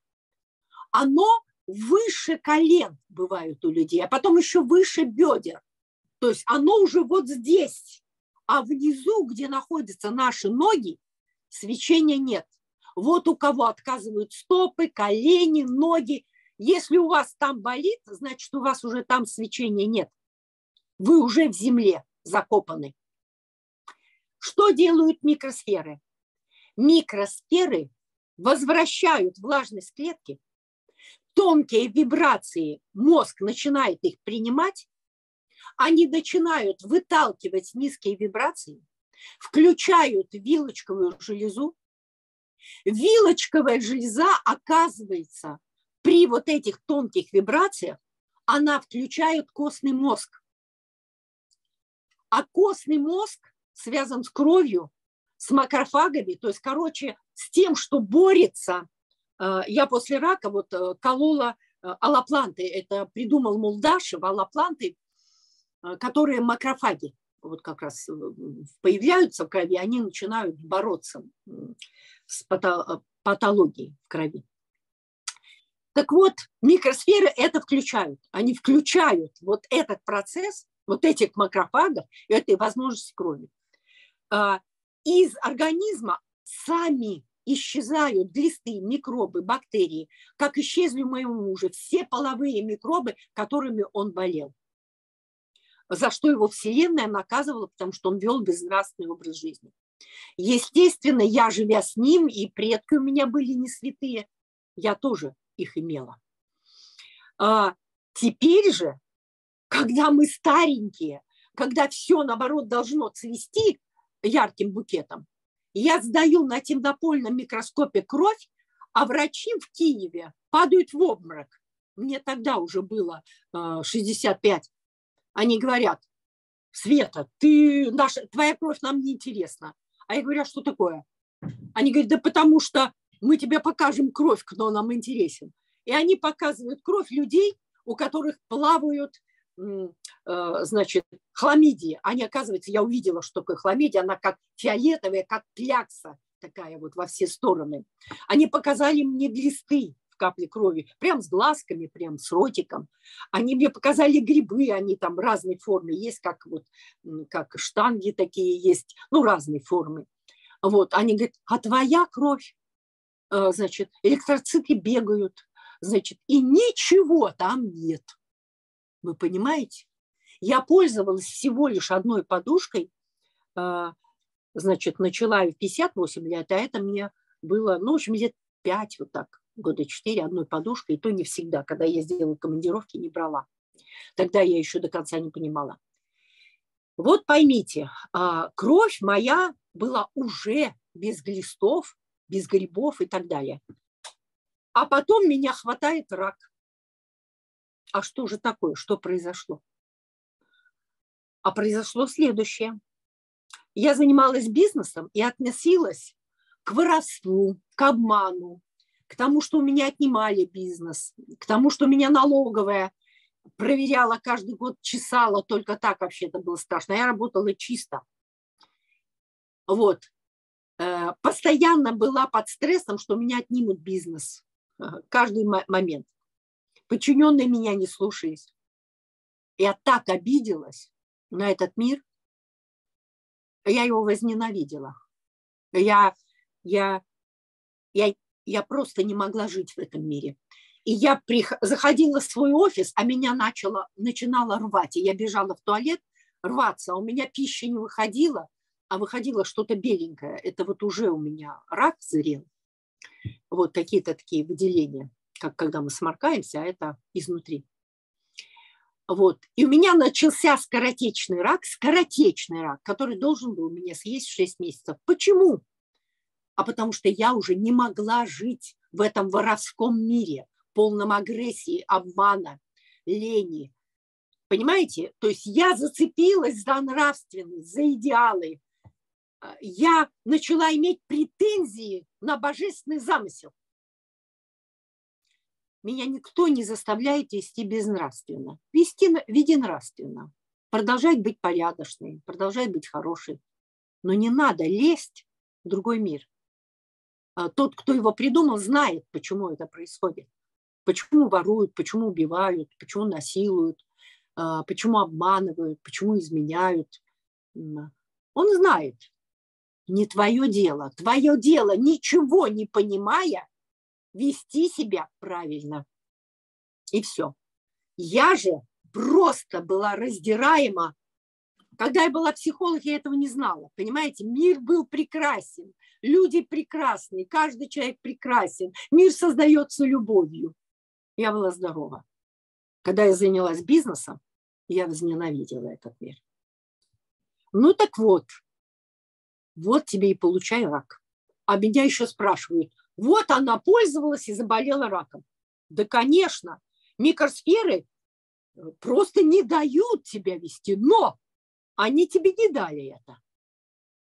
оно выше колен бывает у людей, а потом еще выше бедер. То есть оно уже вот здесь, а внизу, где находятся наши ноги, свечения нет. Вот у кого отказывают стопы, колени, ноги. Если у вас там болит, значит, у вас уже там свечения нет. Вы уже в земле закопаны. Что делают микросферы? Микросферы возвращают влажность клетки, тонкие вибрации, мозг начинает их принимать, они начинают выталкивать низкие вибрации, включают вилочковую железу, Вилочковая железа, оказывается, при вот этих тонких вибрациях, она включает костный мозг. А костный мозг связан с кровью, с макрофагами, то есть, короче, с тем, что борется. Я после рака вот колола аллопланты, это придумал Молдашев, аллопланты, которые макрофаги вот как раз появляются в крови, они начинают бороться с патологией в крови. Так вот, микросферы это включают, они включают вот этот процесс, вот этих макрофагов, этой возможности крови. Из организма сами исчезают глисты, микробы, бактерии, как исчезли у моего мужа все половые микробы, которыми он болел. За что его вселенная наказывала, потому что он вел безнравственный образ жизни. Естественно, я, живя с ним, и предки у меня были не святые, я тоже их имела. А теперь же, когда мы старенькие, когда все, наоборот, должно цвести ярким букетом, я сдаю на темнопольном микроскопе кровь, а врачи в Киеве падают в обморок. Мне тогда уже было 65. Они говорят: Света, твоя кровь нам не интересна. А я говорю: а что такое? Они говорят: да потому что мы тебе покажем кровь, кто нам интересен. И они показывают кровь людей, у которых плавают, значит, хламидии. Они, оказывается, я увидела, что такое хламидия, она как фиолетовая, как клякса такая вот во все стороны. Они показали мне глисты в капле крови, прям с глазками, прям с ротиком. Они мне показали грибы, они там разной формы есть, как вот, как штанги такие есть, ну, разной формы. Вот, они говорят: а твоя кровь, значит, электроциты бегают, значит, и ничего там нет. Вы понимаете? Я пользовалась всего лишь одной подушкой, значит, начала в 58 лет, а это мне было, ну, в общем, лет 5, вот так, года 4, одной подушкой, и то не всегда, когда я сделала командировки, не брала. Тогда я еще до конца не понимала. Вот поймите, кровь моя была уже без глистов, без грибов и так далее. А потом меня хватает рак. А что же такое? Что произошло? А произошло следующее. Я занималась бизнесом и относилась к воровству, к обману, к тому, что у меня отнимали бизнес, к тому, что меня налоговая проверяла каждый год, чесала, только так вообще это было страшно. Я работала чисто. Вот. Постоянно была под стрессом, что меня отнимут бизнес. Каждый момент. Подчиненные меня не слушались. Я так обиделась на этот мир. Я его возненавидела. Я просто не могла жить в этом мире. И я заходила в свой офис, а меня начинало рвать. И я бежала в туалет рваться, а у меня пища не выходила, а выходило что-то беленькое. Это вот уже у меня рак зрел. Вот какие-то такие выделения, как когда мы сморкаемся, а это изнутри. Вот. И у меня начался скоротечный рак, который должен был меня съесть 6 месяцев. Почему? А потому что я уже не могла жить в этом воровском мире, полном агрессии, обмана, лени. Понимаете? То есть я зацепилась за нравственность, за идеалы. Я начала иметь претензии на божественный замысел. Меня никто не заставляет вести безнравственно. Веди нравственно. Продолжай быть порядочной, продолжай быть хорошей. Но не надо лезть в другой мир. Тот, кто его придумал, знает, почему это происходит. Почему воруют, почему убивают, почему насилуют, почему обманывают, почему изменяют. Он знает. Не твое дело. Твое дело, ничего не понимая, вести себя правильно. И все. Я же просто была раздираема. Когда я была психолог, я этого не знала. Понимаете, мир был прекрасен. Люди прекрасны. Каждый человек прекрасен. Мир создается любовью. Я была здорова. Когда я занялась бизнесом, я возненавидела этот мир. Ну так вот. Вот тебе и получай рак. А меня еще спрашивают, вот она пользовалась и заболела раком. Да, конечно, микросферы просто не дают тебя вести, но они тебе не дали это.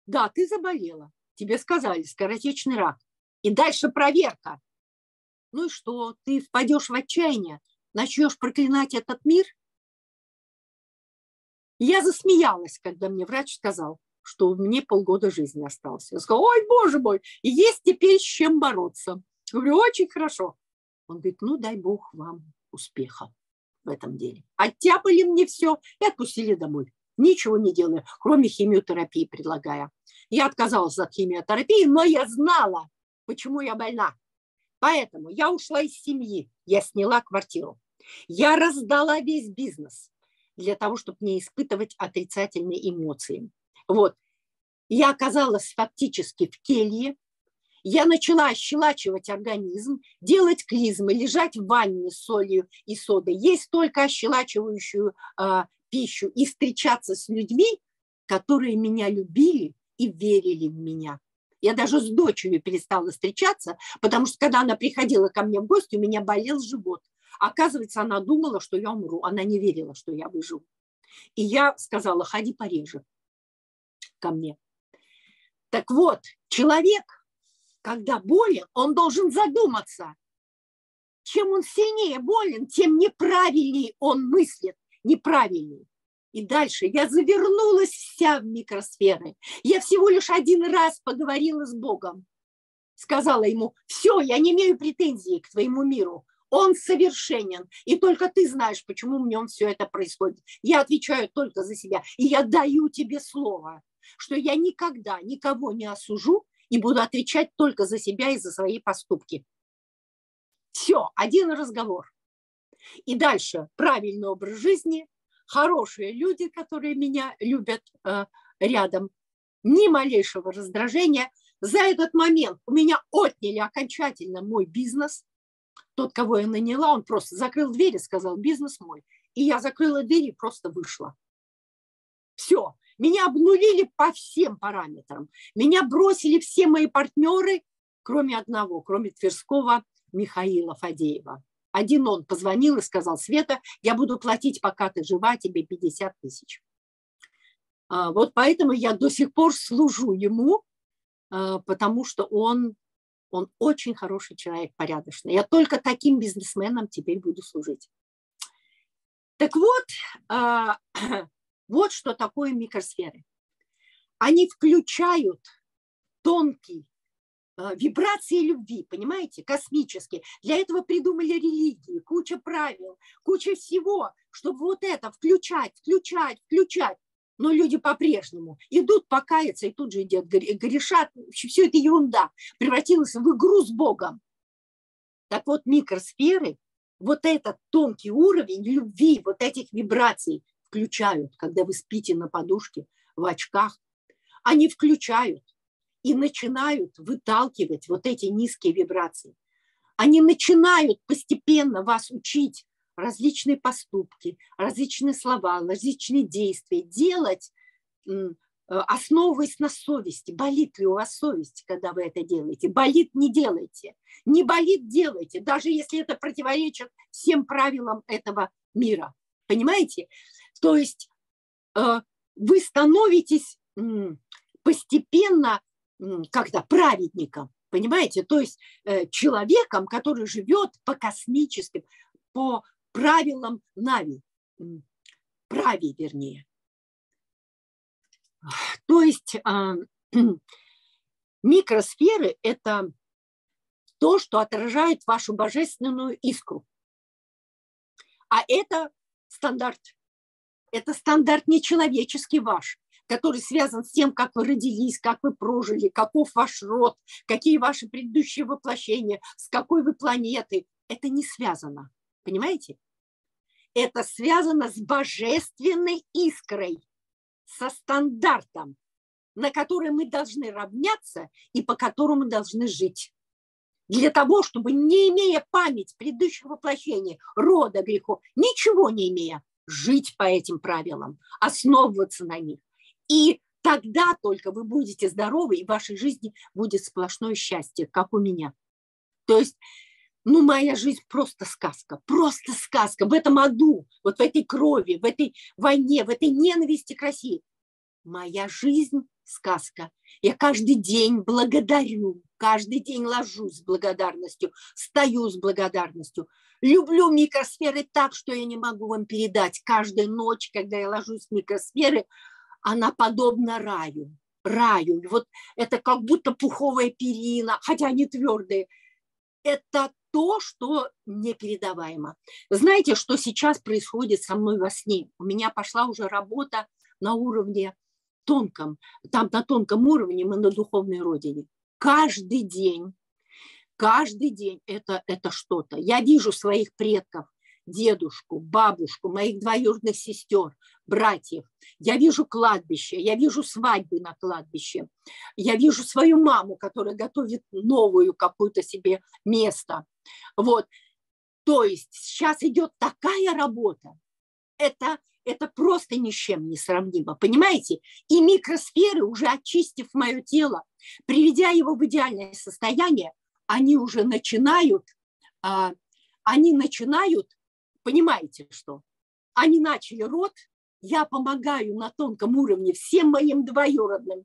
Да, ты заболела, тебе сказали скоротечный рак. И дальше проверка. Ну и что, ты впадешь в отчаяние, начнешь проклинать этот мир? Я засмеялась, когда мне врач сказал, что мне полгода жизни осталось. Я сказала, ой, боже мой, есть теперь с чем бороться. Я говорю, очень хорошо. Он говорит, ну дай бог вам успеха в этом деле. Оттяпали мне все и отпустили домой. Ничего не делая, кроме химиотерапии предлагая. Я отказалась от химиотерапии, но я знала, почему я больна. Поэтому я ушла из семьи, я сняла квартиру. Я раздала весь бизнес для того, чтобы не испытывать отрицательные эмоции. Вот. Я оказалась фактически в келье. Я начала ощелачивать организм, делать клизмы, лежать в ванне с солью и содой, есть только ощелачивающую пищу и встречаться с людьми, которые меня любили и верили в меня. Я даже с дочерью перестала встречаться, потому что когда она приходила ко мне в гости, у меня болел живот. Оказывается, она думала, что я умру. Она не верила, что я выживу. И я сказала, ходи пореже ко мне. Так вот, человек, когда болен, он должен задуматься. Чем он сильнее болен, тем неправильнее он мыслит. Неправильнее. И дальше я завернулась вся в микросферы. Я всего лишь один раз поговорила с Богом. Сказала ему, все, я не имею претензий к твоему миру. Он совершенен. И только ты знаешь, почему в нем все это происходит. Я отвечаю только за себя. И я даю тебе слово, что я никогда никого не осужу и буду отвечать только за себя и за свои поступки. Все, один разговор. И дальше правильный образ жизни, хорошие люди, которые меня любят рядом, ни малейшего раздражения. За этот момент у меня отняли окончательно мой бизнес. Тот, кого я наняла, он просто закрыл дверь и сказал, бизнес мой. И я закрыла дверь и просто вышла. Все. Меня обнулили по всем параметрам. Меня бросили все мои партнеры, кроме одного, кроме Тверского Михаила Фадеева. Один он позвонил и сказал, Света, я буду платить, пока ты жива, тебе 50 000. Вот поэтому я до сих пор служу ему, потому что он очень хороший человек, порядочный. Я только таким бизнесменам теперь буду служить. Так вот, вот что такое микросферы. Они включают тонкий, вибрации любви, понимаете, космические. Для этого придумали религии, куча правил, куча всего, чтобы вот это включать. Но люди по-прежнему идут покаяться и тут же идут, грешат. Все это ерунда превратилось в игру с Богом. Так вот, микросферы, вот этот тонкий уровень любви, вот этих вибраций включают, когда вы спите на подушке в очках. Они включают. И начинают выталкивать вот эти низкие вибрации. Они начинают постепенно вас учить различные поступки, различные слова, различные действия делать, основываясь на совести. Болит ли у вас совесть, когда вы это делаете? Болит – не делайте. Не болит – делайте, даже если это противоречит всем правилам этого мира. Понимаете? То есть вы становитесь постепенно как-то праведником, понимаете? То есть человеком, который живет по космическим, по правилам Нави, прави, вернее. То есть микросферы – это то, что отражает вашу божественную искру. А это стандарт. Это стандарт нечеловеческий ваш, который связан с тем, как вы родились, как вы прожили, каков ваш род, какие ваши предыдущие воплощения, с какой вы планеты. Это не связано, понимаете? Это связано с божественной искрой, со стандартом, на который мы должны равняться и по которому должны жить. Для того, чтобы, не имея память предыдущих воплощений, рода, грехов, ничего не имея, жить по этим правилам, основываться на них. И Тогда только вы будете здоровы, и в вашей жизни будет сплошное счастье, как у меня. То есть, ну, моя жизнь просто сказка, просто сказка. В этом аду, вот в этой крови, в этой войне, в этой ненависти к России. Моя жизнь сказка. Я каждый день благодарю, каждый день ложусь с благодарностью, встаю с благодарностью. Люблю микросферы так, что я не могу вам передать. Каждую ночь, когда я ложусь в микросферы, она подобна раю, раю. Вот это как будто пуховая перина, хотя они твердые. Это то, что непередаваемо. Знаете, что сейчас происходит со мной во сне? У меня пошла уже работа на уровне тонком. Там на тонком уровне мы на духовной родине. Каждый день это что-то. Я вижу своих предков. Дедушку, бабушку, моих двоюродных сестер, братьев. Я вижу кладбище, я вижу свадьбы на кладбище. Я вижу свою маму, которая готовит новую какую-то себе место. Вот. То есть сейчас идет такая работа. Это просто ни с чем не сравнимо, понимаете? И микросферы, уже очистив мое тело, приведя его в идеальное состояние, они уже начинают, понимаете, что? Они начали род, я помогаю на тонком уровне всем моим двоюродным,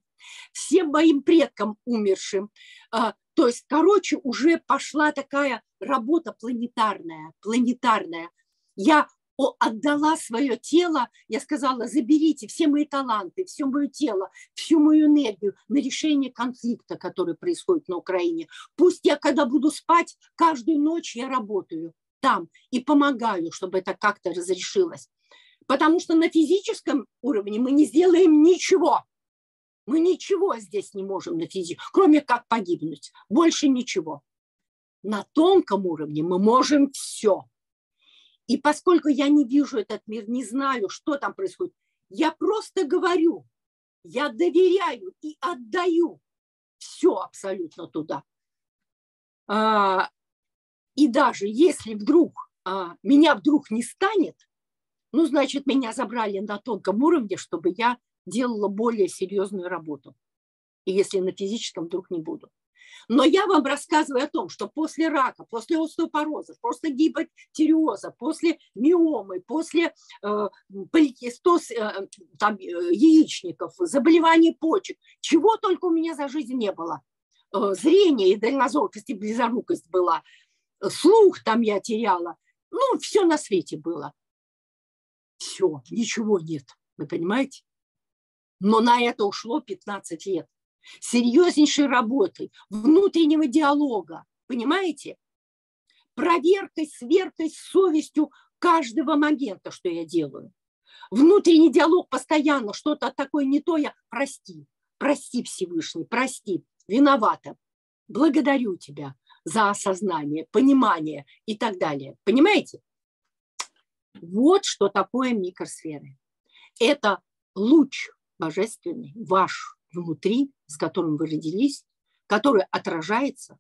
всем моим предкам умершим. То есть, короче, уже пошла такая работа планетарная, планетарная. Я отдала свое тело, я сказала, заберите все мои таланты, все мое тело, всю мою энергию на решение конфликта, который происходит на Украине. Пусть я, когда буду спать, каждую ночь я работаю там и помогаю, чтобы это как-то разрешилось. Потому что на физическом уровне мы не сделаем ничего. Мы ничего здесь не можем на физическом, кроме как погибнуть. Больше ничего. На тонком уровне мы можем все. И поскольку я не вижу этот мир, не знаю, что там происходит, я просто говорю, я доверяю и отдаю все абсолютно туда. И даже если вдруг меня вдруг не станет, ну, значит, меня забрали на тонком уровне, чтобы я делала более серьезную работу. И если на физическом вдруг не буду. Но я вам рассказываю о том, что после рака, после остеопороза, после гипотиреоза, после миомы, после поликистоз яичников, заболеваний почек, чего только у меня за жизнь не было. Зрение и дальнозоркость, и близорукость была. Слух там я теряла. Ну, все на свете было. Все, ничего нет. Вы понимаете? Но на это ушло 15 лет. Серьезнейшей работы, внутреннего диалога. Понимаете? Проверкой, сверкой, совестью каждого момента, что я делаю. Внутренний диалог постоянно. Что-то такое не то я. Прости. Прости, Всевышний. Прости. Виновата. Благодарю тебя за осознание, понимание и так далее. Понимаете? Вот что такое микросферы. Это луч божественный, ваш внутри, с которым вы родились, который отражается,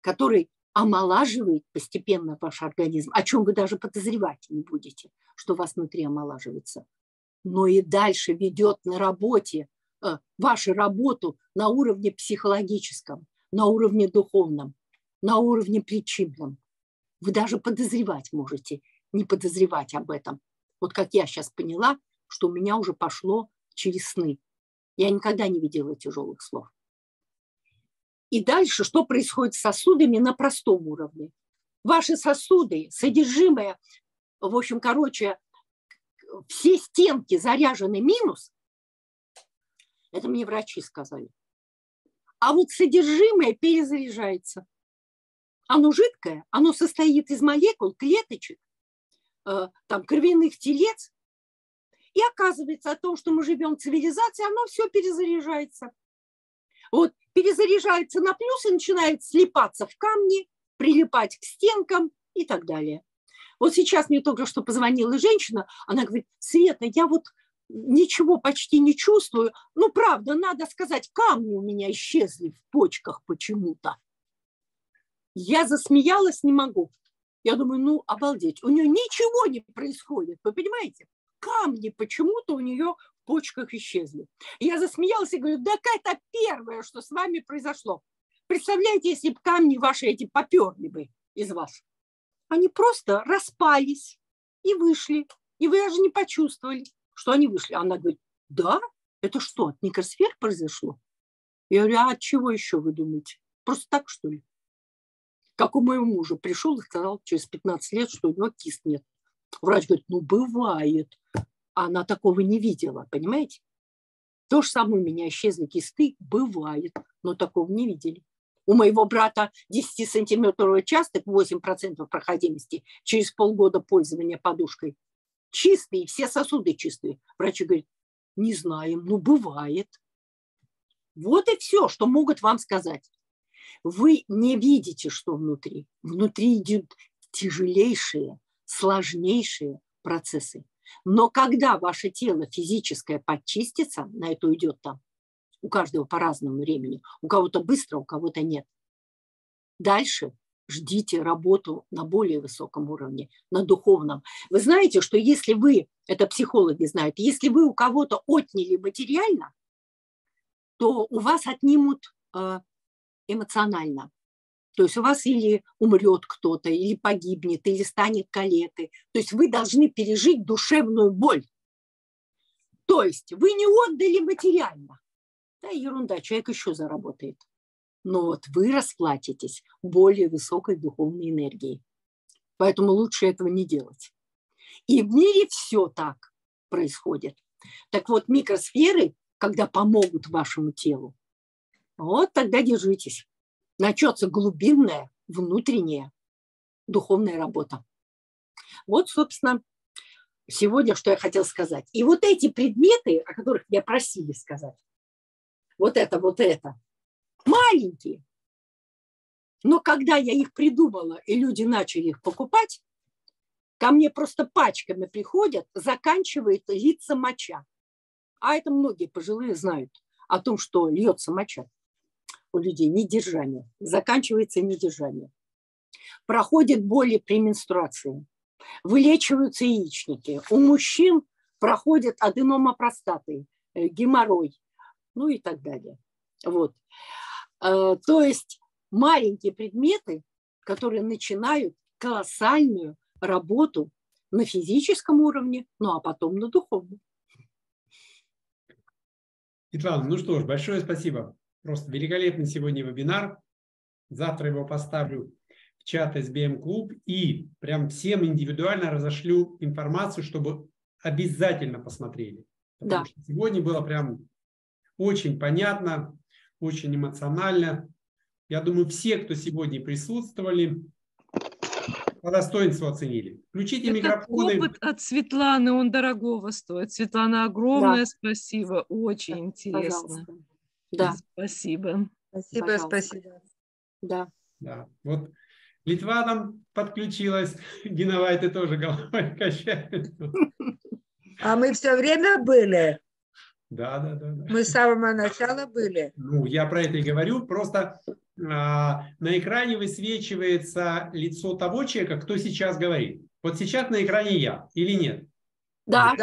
который омолаживает постепенно ваш организм, о чем вы даже подозревать не будете, что у вас внутри омолаживается. Но и дальше ведет на работе, вашу работу на уровне психологическом, на уровне духовном, на уровне причинном. Вы даже подозревать можете, не подозревать об этом. Вот как я сейчас поняла, что у меня уже пошло через сны. Я никогда не видела тяжелых слов. И дальше, что происходит с сосудами на простом уровне? Ваши сосуды, содержимое, в общем, короче, все стенки заряжены минус. Это мне врачи сказали. А вот содержимое перезаряжается. Оно жидкое, оно состоит из молекул, клеточек, там, кровяных телец. И оказывается, о том, что мы живем в цивилизации, оно все перезаряжается. Вот перезаряжается на плюс и начинает слипаться в камни, прилипать к стенкам и так далее. Вот сейчас мне только что позвонила женщина, она говорит, Света, я вот ничего почти не чувствую. Ну, правда, надо сказать, камни у меня исчезли в почках почему-то. Я засмеялась, не могу. Я думаю, ну, обалдеть. У нее ничего не происходит, вы понимаете? Камни почему-то у нее в почках исчезли. Я засмеялась и говорю, да это первое, что с вами произошло. Представляете, если бы камни ваши эти поперли бы из вас. Они просто распались и вышли. И вы даже не почувствовали, что они вышли. Она говорит, да, это что, от микросфер произошло? Я говорю, а от чего еще вы думаете? Просто так, что ли? Как у моего мужа пришел и сказал через 15 лет, что у него кист нет. Врач говорит, ну бывает. Она такого не видела, понимаете? То же самое у меня исчезли кисты, бывает, но такого не видели. У моего брата 10-сантиметровый участок, 8% проходимости, через полгода пользования подушкой. Чистые, все сосуды чистые. Врачи говорят, не знаем, ну бывает. Вот и все, что могут вам сказать. Вы не видите, что внутри. Внутри идут тяжелейшие, сложнейшие процессы. Но когда ваше тело физическое подчистится, на это уйдет там, у каждого по разному времени, у кого-то быстро, у кого-то нет. Дальше ждите работу на более высоком уровне, на духовном. Вы знаете, что если вы, это психологи знают, если вы у кого-то отняли материально, то у вас отнимут эмоционально. То есть у вас или умрет кто-то, или погибнет, или станет калекой. То есть вы должны пережить душевную боль. То есть вы не отдали материально. Да, ерунда, человек еще заработает. Но вот вы расплатитесь более высокой духовной энергией. Поэтому лучше этого не делать. И в мире все так происходит. Так вот, микросферы, когда помогут вашему телу, вот тогда держитесь. Начнется глубинная, внутренняя духовная работа. Вот, собственно, сегодня, что я хотела сказать. И вот эти предметы, о которых меня просили сказать, вот это, маленькие. Но когда я их придумала, и люди начали их покупать, ко мне просто пачками приходят, заканчивает литься моча. А это многие пожилые знают о том, что льется моча. У людей недержание, заканчивается недержание. Проходят боли при менструации, вылечиваются яичники. У мужчин проходит аденома простаты, геморрой, ну и так далее. Вот. То есть маленькие предметы, которые начинают колоссальную работу на физическом уровне, ну а потом на духовном. Светлана, ну что ж, большое спасибо. Просто великолепный сегодня вебинар. Завтра его поставлю в чат SBM-клуб и прям всем индивидуально разошлю информацию, чтобы обязательно посмотрели. Потому что сегодня было прям очень понятно, очень эмоционально. Я думаю, все, кто сегодня присутствовали, по достоинству оценили. Включите микрофоны. Опыт от Светланы, он дорогого стоит. Светлана, огромное спасибо. Очень интересно. Пожалуйста. Да. Спасибо. Спасибо, пожалуйста. Спасибо. Да. Да. Вот Литва там подключилась. Геновай, ты тоже головой качаешь. А мы все время были. Да. Мы с самого начала были. Ну, я про это и говорю. Просто на экране высвечивается лицо того человека, кто сейчас говорит. Вот сейчас на экране я или нет? Да.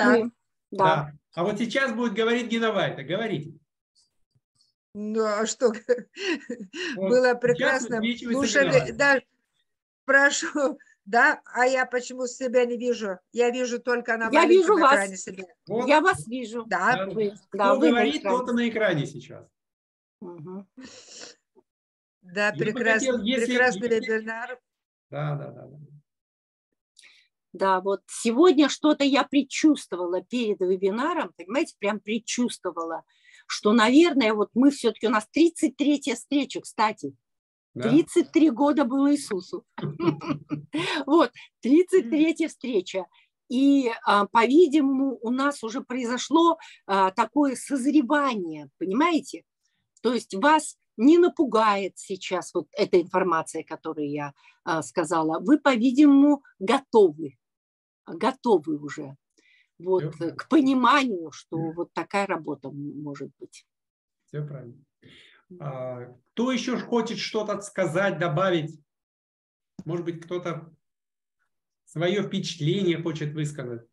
А вот сейчас будет говорить Геновайта. Говорите. Ну, а что? Вот, было прекрасно. Слушали, да, прошу. Да, а я почему себя не вижу? Я вижу только на маленьком экране себя. Вот. Я вас вижу. Да. Кто говорит, кто-то на экране сейчас. Угу. Да, прекрасно. Прекрасный вебинар. Да. Да, вот сегодня что-то я предчувствовала перед вебинаром, понимаете, прям предчувствовала, что, наверное, вот мы все-таки, у нас 33-я встреча, кстати. 33 года было Иисусу. Вот, 33-я встреча. И, по-видимому, у нас уже произошло такое созревание, понимаете? То есть вас не напугает сейчас вот эта информация, которую я сказала. Вы, по-видимому, готовы уже. Вот, к пониманию, что вот такая работа может быть. Все правильно. Кто еще хочет что-то сказать, добавить? Может быть, кто-то свое впечатление хочет высказать?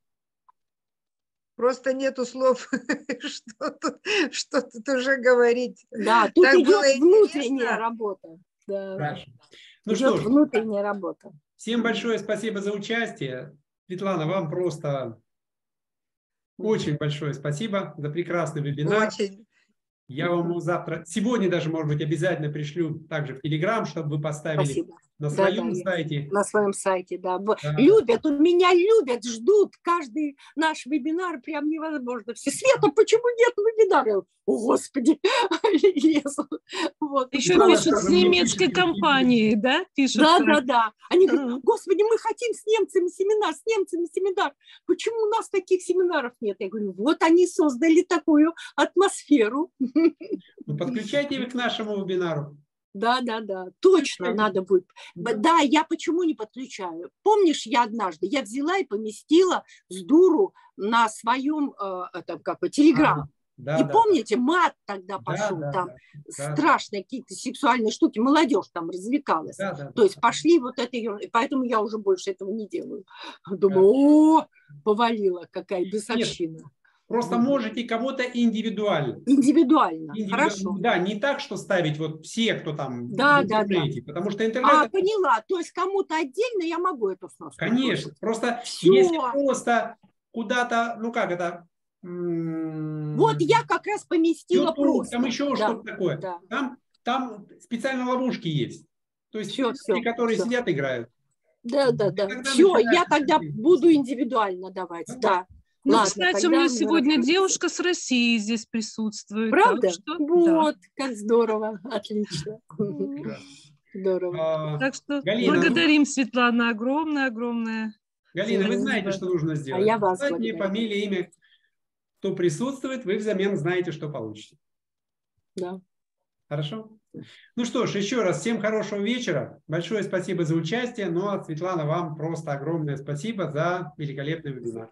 Просто нету слов, что тут уже говорить. Да, тут идет внутренняя работа. Хорошо. Ну что ж, внутренняя работа. Всем большое спасибо за участие. Светлана, вам просто очень большое спасибо за прекрасный вебинар. Очень. Я вам завтра, сегодня даже, может быть, обязательно пришлю также в Телеграм, чтобы вы поставили на своем сайте. На своем сайте, да. Любят, меня любят, ждут каждый наш вебинар, прям невозможно. Все, Света, почему нет вебинара? О, Господи, вот. Еще пишут с немецкой компанией, да? Да. Они говорят, Господи, мы хотим с немцами семинар, Почему у нас таких семинаров нет? Я говорю, вот они создали такую атмосферу. Ну, подключайте их к нашему вебинару. Да, точно надо будет. Да, я почему не подключаю? Помнишь, я однажды, взяла и поместила с дуру на своем телеграм. И помните, мат тогда пошел, страшные какие-то сексуальные штуки, молодежь там развлекалась. То есть пошли вот это, поэтому я уже больше этого не делаю. Думаю, о, повалила какая бесовщина. Просто можете кого-то индивидуально. Хорошо. Да, не так, что ставить вот все, кто там в интернете. Потому что интернет... поняла. То есть кому-то отдельно я могу это сносить. Конечно. Просто если просто куда-то, ну как это... Вот я как раз поместила просто. Там еще что-то такое. Там специально ловушки есть. То есть те, которые сидят, играют. Все, я тогда буду индивидуально давать. Ну, ладно, кстати, у меня сегодня девушка с России здесь присутствует. Правда? Вот, как здорово, отлично. Здорово. Так что благодарим, Светлана, огромное-огромное. Галина, вы знаете, что нужно сделать. Я вас благодарю. Фамилия, имя, кто присутствует, вы взамен знаете, что получите. Да. Хорошо? Ну что ж, еще раз всем хорошего вечера. Большое спасибо за участие. Ну, а Светлана, вам просто огромное спасибо за великолепный вебинар.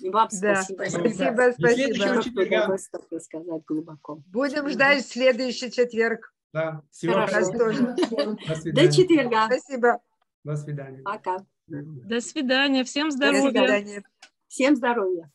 И вам спасибо. Спасибо. Будем ждать следующий четверг. Да, всего хорошего. До четверга. Спасибо. До свидания. Пока. До свидания. Всем здоровья. Всем здоровья.